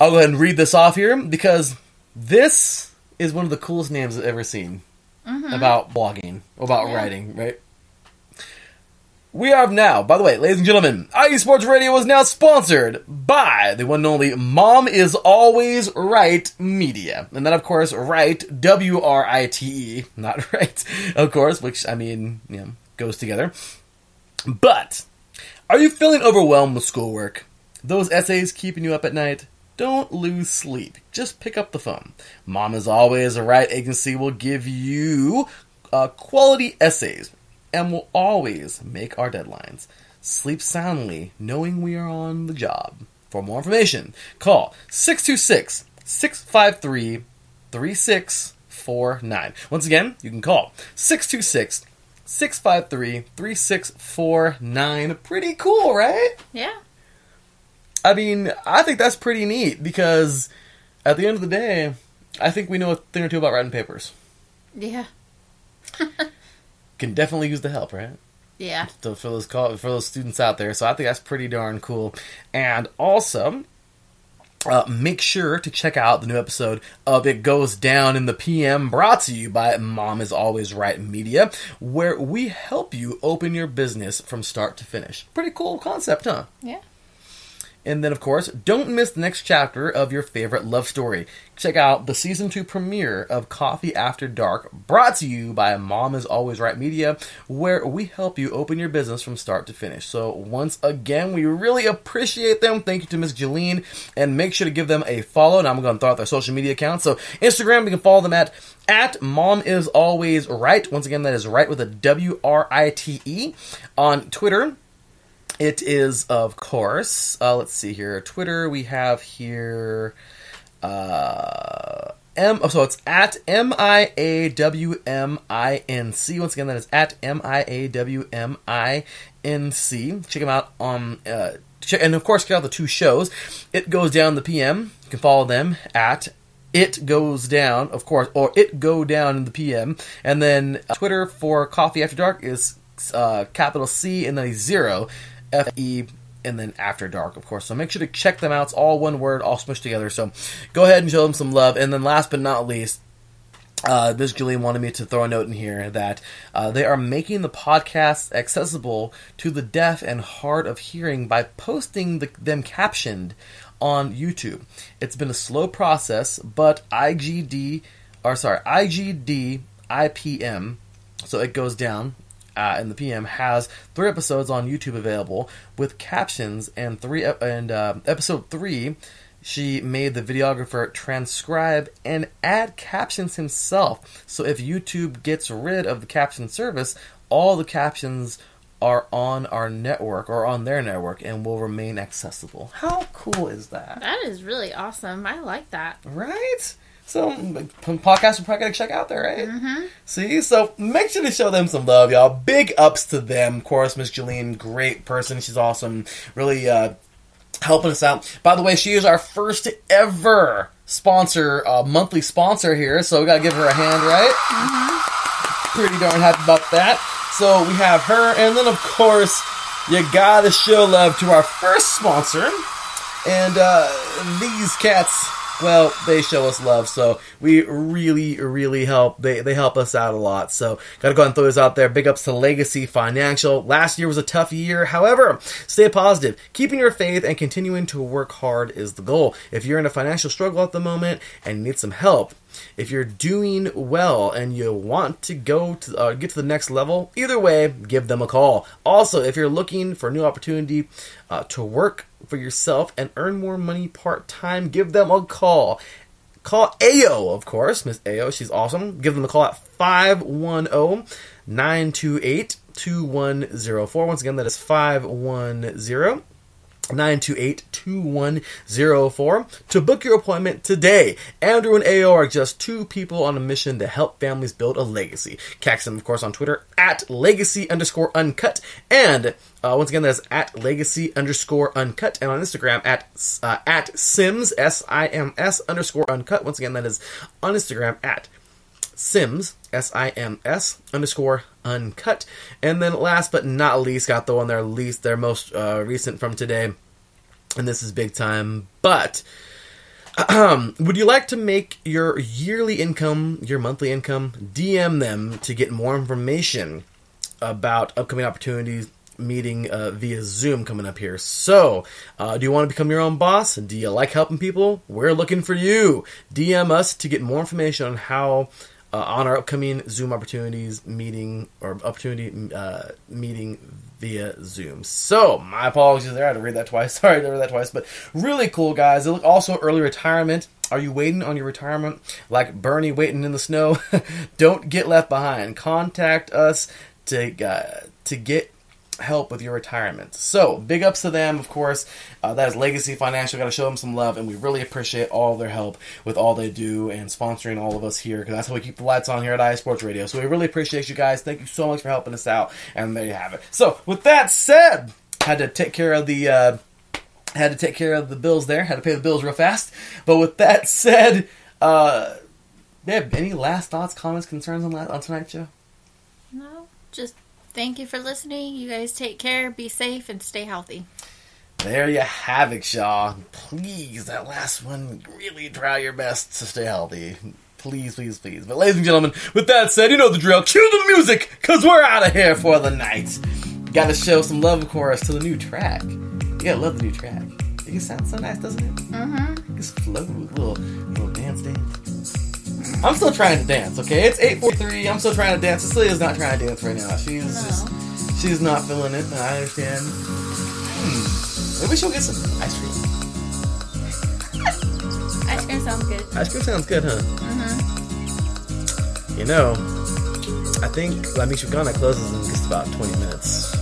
I'll go ahead and read this off here, because this is one of the coolest names I've ever seen. About blogging, about writing, right? We have now, by the way, ladies and gentlemen, IE Sports Radio is now sponsored by the one and only Mom is Always Right Media. And then, of course, Right, W-R-I-T-E, not right, of course, which, I mean, you know, goes together. But, are you feeling overwhelmed with schoolwork? Those essays keeping you up at night? Don't lose sleep. Just pick up the phone. Mom is Always a Right agency will give you quality essays and will always make our deadlines. Sleep soundly, knowing we are on the job. For more information, call 626-653-3644 659. Once again, you can call 626-653-3649. Pretty cool, right? Yeah. I mean, I think that's pretty neat because at the end of the day, I think we know a thing or two about writing papers. Yeah. Can definitely use the help, right? Yeah. So for those students out there. So I think that's pretty darn cool. And also, make sure to check out the new episode of It Goes Down in the PM, brought to you by Mom is Always Right Media, where we help you open your business from start to finish. Pretty cool concept, huh? Yeah. And then, of course, don't miss the next chapter of your favorite love story. Check out the Season 2 premiere of Coffee After Dark, brought to you by Mom is Always Right Media, where we help you open your business from start to finish. So, once again, we really appreciate them. Thank you to Ms. Julene, and make sure to give them a follow. And I'm going to throw out their social media accounts. So, Instagram, you can follow them at Mom is Always Right. Once again, that is right with a WRITE. On Twitter, it is, of course, let's see here, Twitter, we have here, so it's at MIAWMINC. Once again, that is at MIAWMINC. Check them out on, and of course, check out the two shows. It Goes Down the PM. You can follow them at It Goes Down, of course, or It Go Down in the PM. And then Twitter for Coffee After Dark is capital C and then a 0. F-E, and then After Dark, of course. So make sure to check them out. It's all one word, all smushed together. So go ahead and show them some love. And then last but not least, Ms. Julene wanted me to throw a note in here that they are making the podcast accessible to the deaf and hard of hearing by posting them captioned on YouTube. It's been a slow process, but IGD IPM, so It Goes Down in the PM, has 3 episodes on YouTube available with captions, and episode 3, she made the videographer transcribe and add captions himself. So if YouTube gets rid of the caption service, all the captions are on our network, or on their network, and will remain accessible. How cool is that? That is really awesome. I like that. Right? So, podcasts are probably going to check out there, right? Mm-hmm. See? So, make sure to show them some love, y'all. Big ups to them. Of course, Miss Julene, great person. She's awesome. Really helping us out. By the way, she is our first ever sponsor, monthly sponsor here. So, we got to give her a hand, right? Mm-hmm. Pretty darn happy about that. So, we have her. And then, of course, you got to show love to our first sponsor. And these cats, well, they show us love, so we really, really help. They help us out a lot, so gotta go ahead and throw this out there. Big ups to Legacy Financial. Last year was a tough year. However, stay positive. Keeping your faith and continuing to work hard is the goal. If you're in a financial struggle at the moment and need some help, if you're doing well and you want to get to the next level, either way, give them a call. Also, if you're looking for a new opportunity to work for yourself and earn more money part-time, give them a call. Call Ayo, of course. Miss Ayo, she's awesome. Give them a call at 510-928-2104. Once again, that is 510-928-2104 to book your appointment today. Andrew and Ayo are just 2 people on a mission to help families build a legacy. Catch them, of course, on Twitter at @legacy_uncut, and once again, that's at @legacy_uncut, and on Instagram at Sims @Sims_uncut. Once again, that is on Instagram at Sims @Sims_uncut. And then last but not least, got the one their least, their most recent from today, and this is big time, but would you like to make your yearly income your monthly income? DM them to get more information about upcoming opportunities. Meeting via Zoom coming up here. So, do you want to become your own boss? Do you like helping people? We're looking for you. DM us to get more information on how on our upcoming Zoom meeting via Zoom. So, my apologies there. I had to read that twice. Sorry, I had to read that twice. But really cool, guys. Also, early retirement. Are you waiting on your retirement? Like Bernie waiting in the snow? Don't get left behind. Contact us to get help with your retirement. So, big ups to them, of course. That is Legacy Financial. Got to show them some love, and we really appreciate all their help with all they do and sponsoring all of us here, because that's how we keep the lights on here at IE Sports Radio. So, we really appreciate you guys. Thank you so much for helping us out, and there you have it. So, with that said, had to take care of the bills there. Had to pay the bills real fast. But with that said, any last thoughts, comments, concerns on tonight's show? No, just thank you for listening. You guys take care, be safe, and stay healthy. There you have it, y'all. Please, that last one, really try your best to stay healthy. Please, please, please. But ladies and gentlemen, with that said, you know the drill. Cue the music, because we're out of here for the night. Got to show some love, of course, to the new track. You got to love the new track. It sounds so nice, doesn't it? Mm-hmm. It's floating, little dance. I'm still trying to dance, okay? It's 8:43. I'm still trying to dance. Cecilia's not trying to dance right now. She's not feeling it. I understand. Maybe she'll get some ice cream. Ice cream sounds good. Ice cream sounds good, huh? Mm-hmm. You know, I think La Michoacana closes in just about 20 minutes.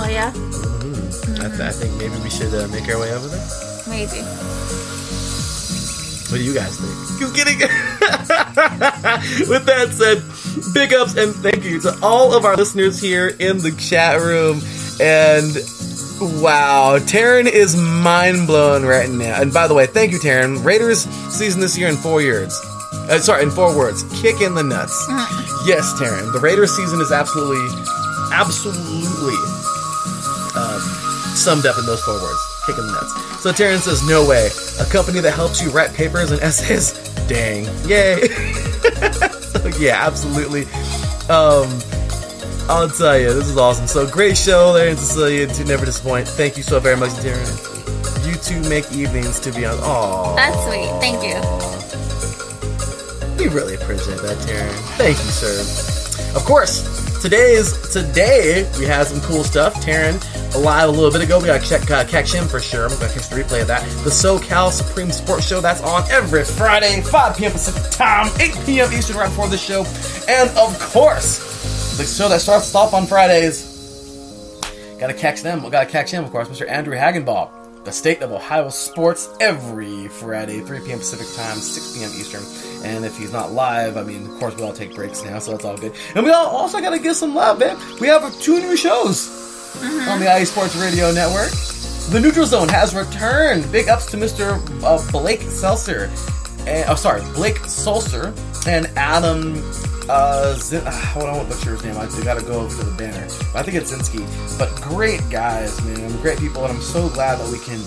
Oh, yeah? Mm-hmm. Mm-hmm. I think maybe we should make our way over there. Maybe. What do you guys think? Just kidding. With that said, big ups and thank you to all of our listeners here in the chat room. And wow, Taryn is mind blown right now. And by the way, thank you, Taryn. Raiders season this year in 4 years. In 4 words. Kick in the nuts. Yes, Taryn. The Raiders season is absolutely summed up in those 4 words. Kick in the nuts. So Taryn says, no way. A company that helps you write papers and essays. Dang. Yay. So, yeah, absolutely. I'll tell you, this is awesome. So great show there, and Cecilia, to never disappoint. Thank you so very much, Taryn. You two make evenings to be on. Aww. That's sweet. Thank you. We really appreciate that, Taryn. Thank you, sir. Of course, today we have some cool stuff. Taryn, live a little bit ago, we gotta catch him for sure. I'm gonna catch the replay of that. The SoCal Supreme Sports Show, that's on every Friday, 5 p.m. Pacific time, 8 p.m. Eastern, right before the show. And of course, the show that starts off on Fridays. Gotta catch him, of course, Mr. Andrew Hagenball. The State of Ohio Sports, every Friday, 3 p.m. Pacific time, 6 p.m. Eastern. And if he's not live, I mean, of course, we all take breaks now, so that's all good. And we all also gotta give some love, man. We have 2 new shows. Mm-hmm. On the IE Sports Radio Network. The Neutral Zone has returned. Big ups to Mr. Blake Seltzer. Blake Seltzer and Adam I don't want to butcher his name. I got to go over to the banner. I think it's Zinsky. But great guys, man. Great people. And I'm so glad that we can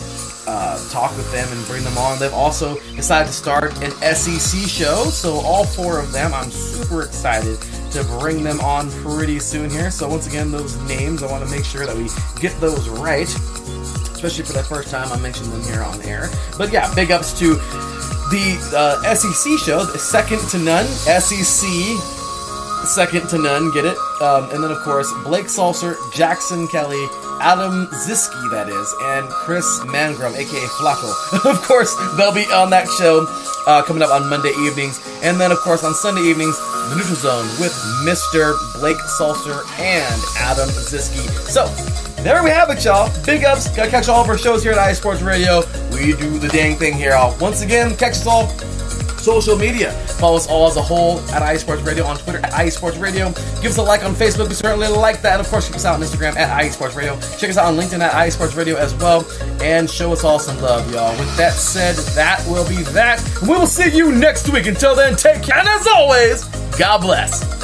talk with them and bring them on. They've also decided to start an SEC show. So all 4 of them, I'm super excited to bring them on pretty soon here. So once again, those names, I want to make sure that we get those right, especially for the first time I mentioned them here on air. But yeah, big ups to the SEC show, second to none, SEC, second to none, get it? And then of course, Blake Salser, Jackson Kelly, Adam Ziski, that is, and Chris Mangrum, a.k.a. Flacco. Of course, they'll be on that show coming up on Monday evenings. And then, of course, on Sunday evenings, The Neutral Zone with Mr. Blake Salser and Adam Ziski. So, there we have it, y'all. Big ups. Gotta catch all of our shows here at IE Sports Radio. We do the dang thing here, y'all. Once again, catch us all. Social media. Follow us all as a whole at IE Sports Radio on Twitter at IE Sports Radio. Give us a like on Facebook. We certainly like that. And of course, check us out on Instagram at IE Sports Radio. Check us out on LinkedIn at IE Sports Radio as well. And show us all some love, y'all. With that said, that will be that. We will see you next week. Until then, take care. And as always, God bless.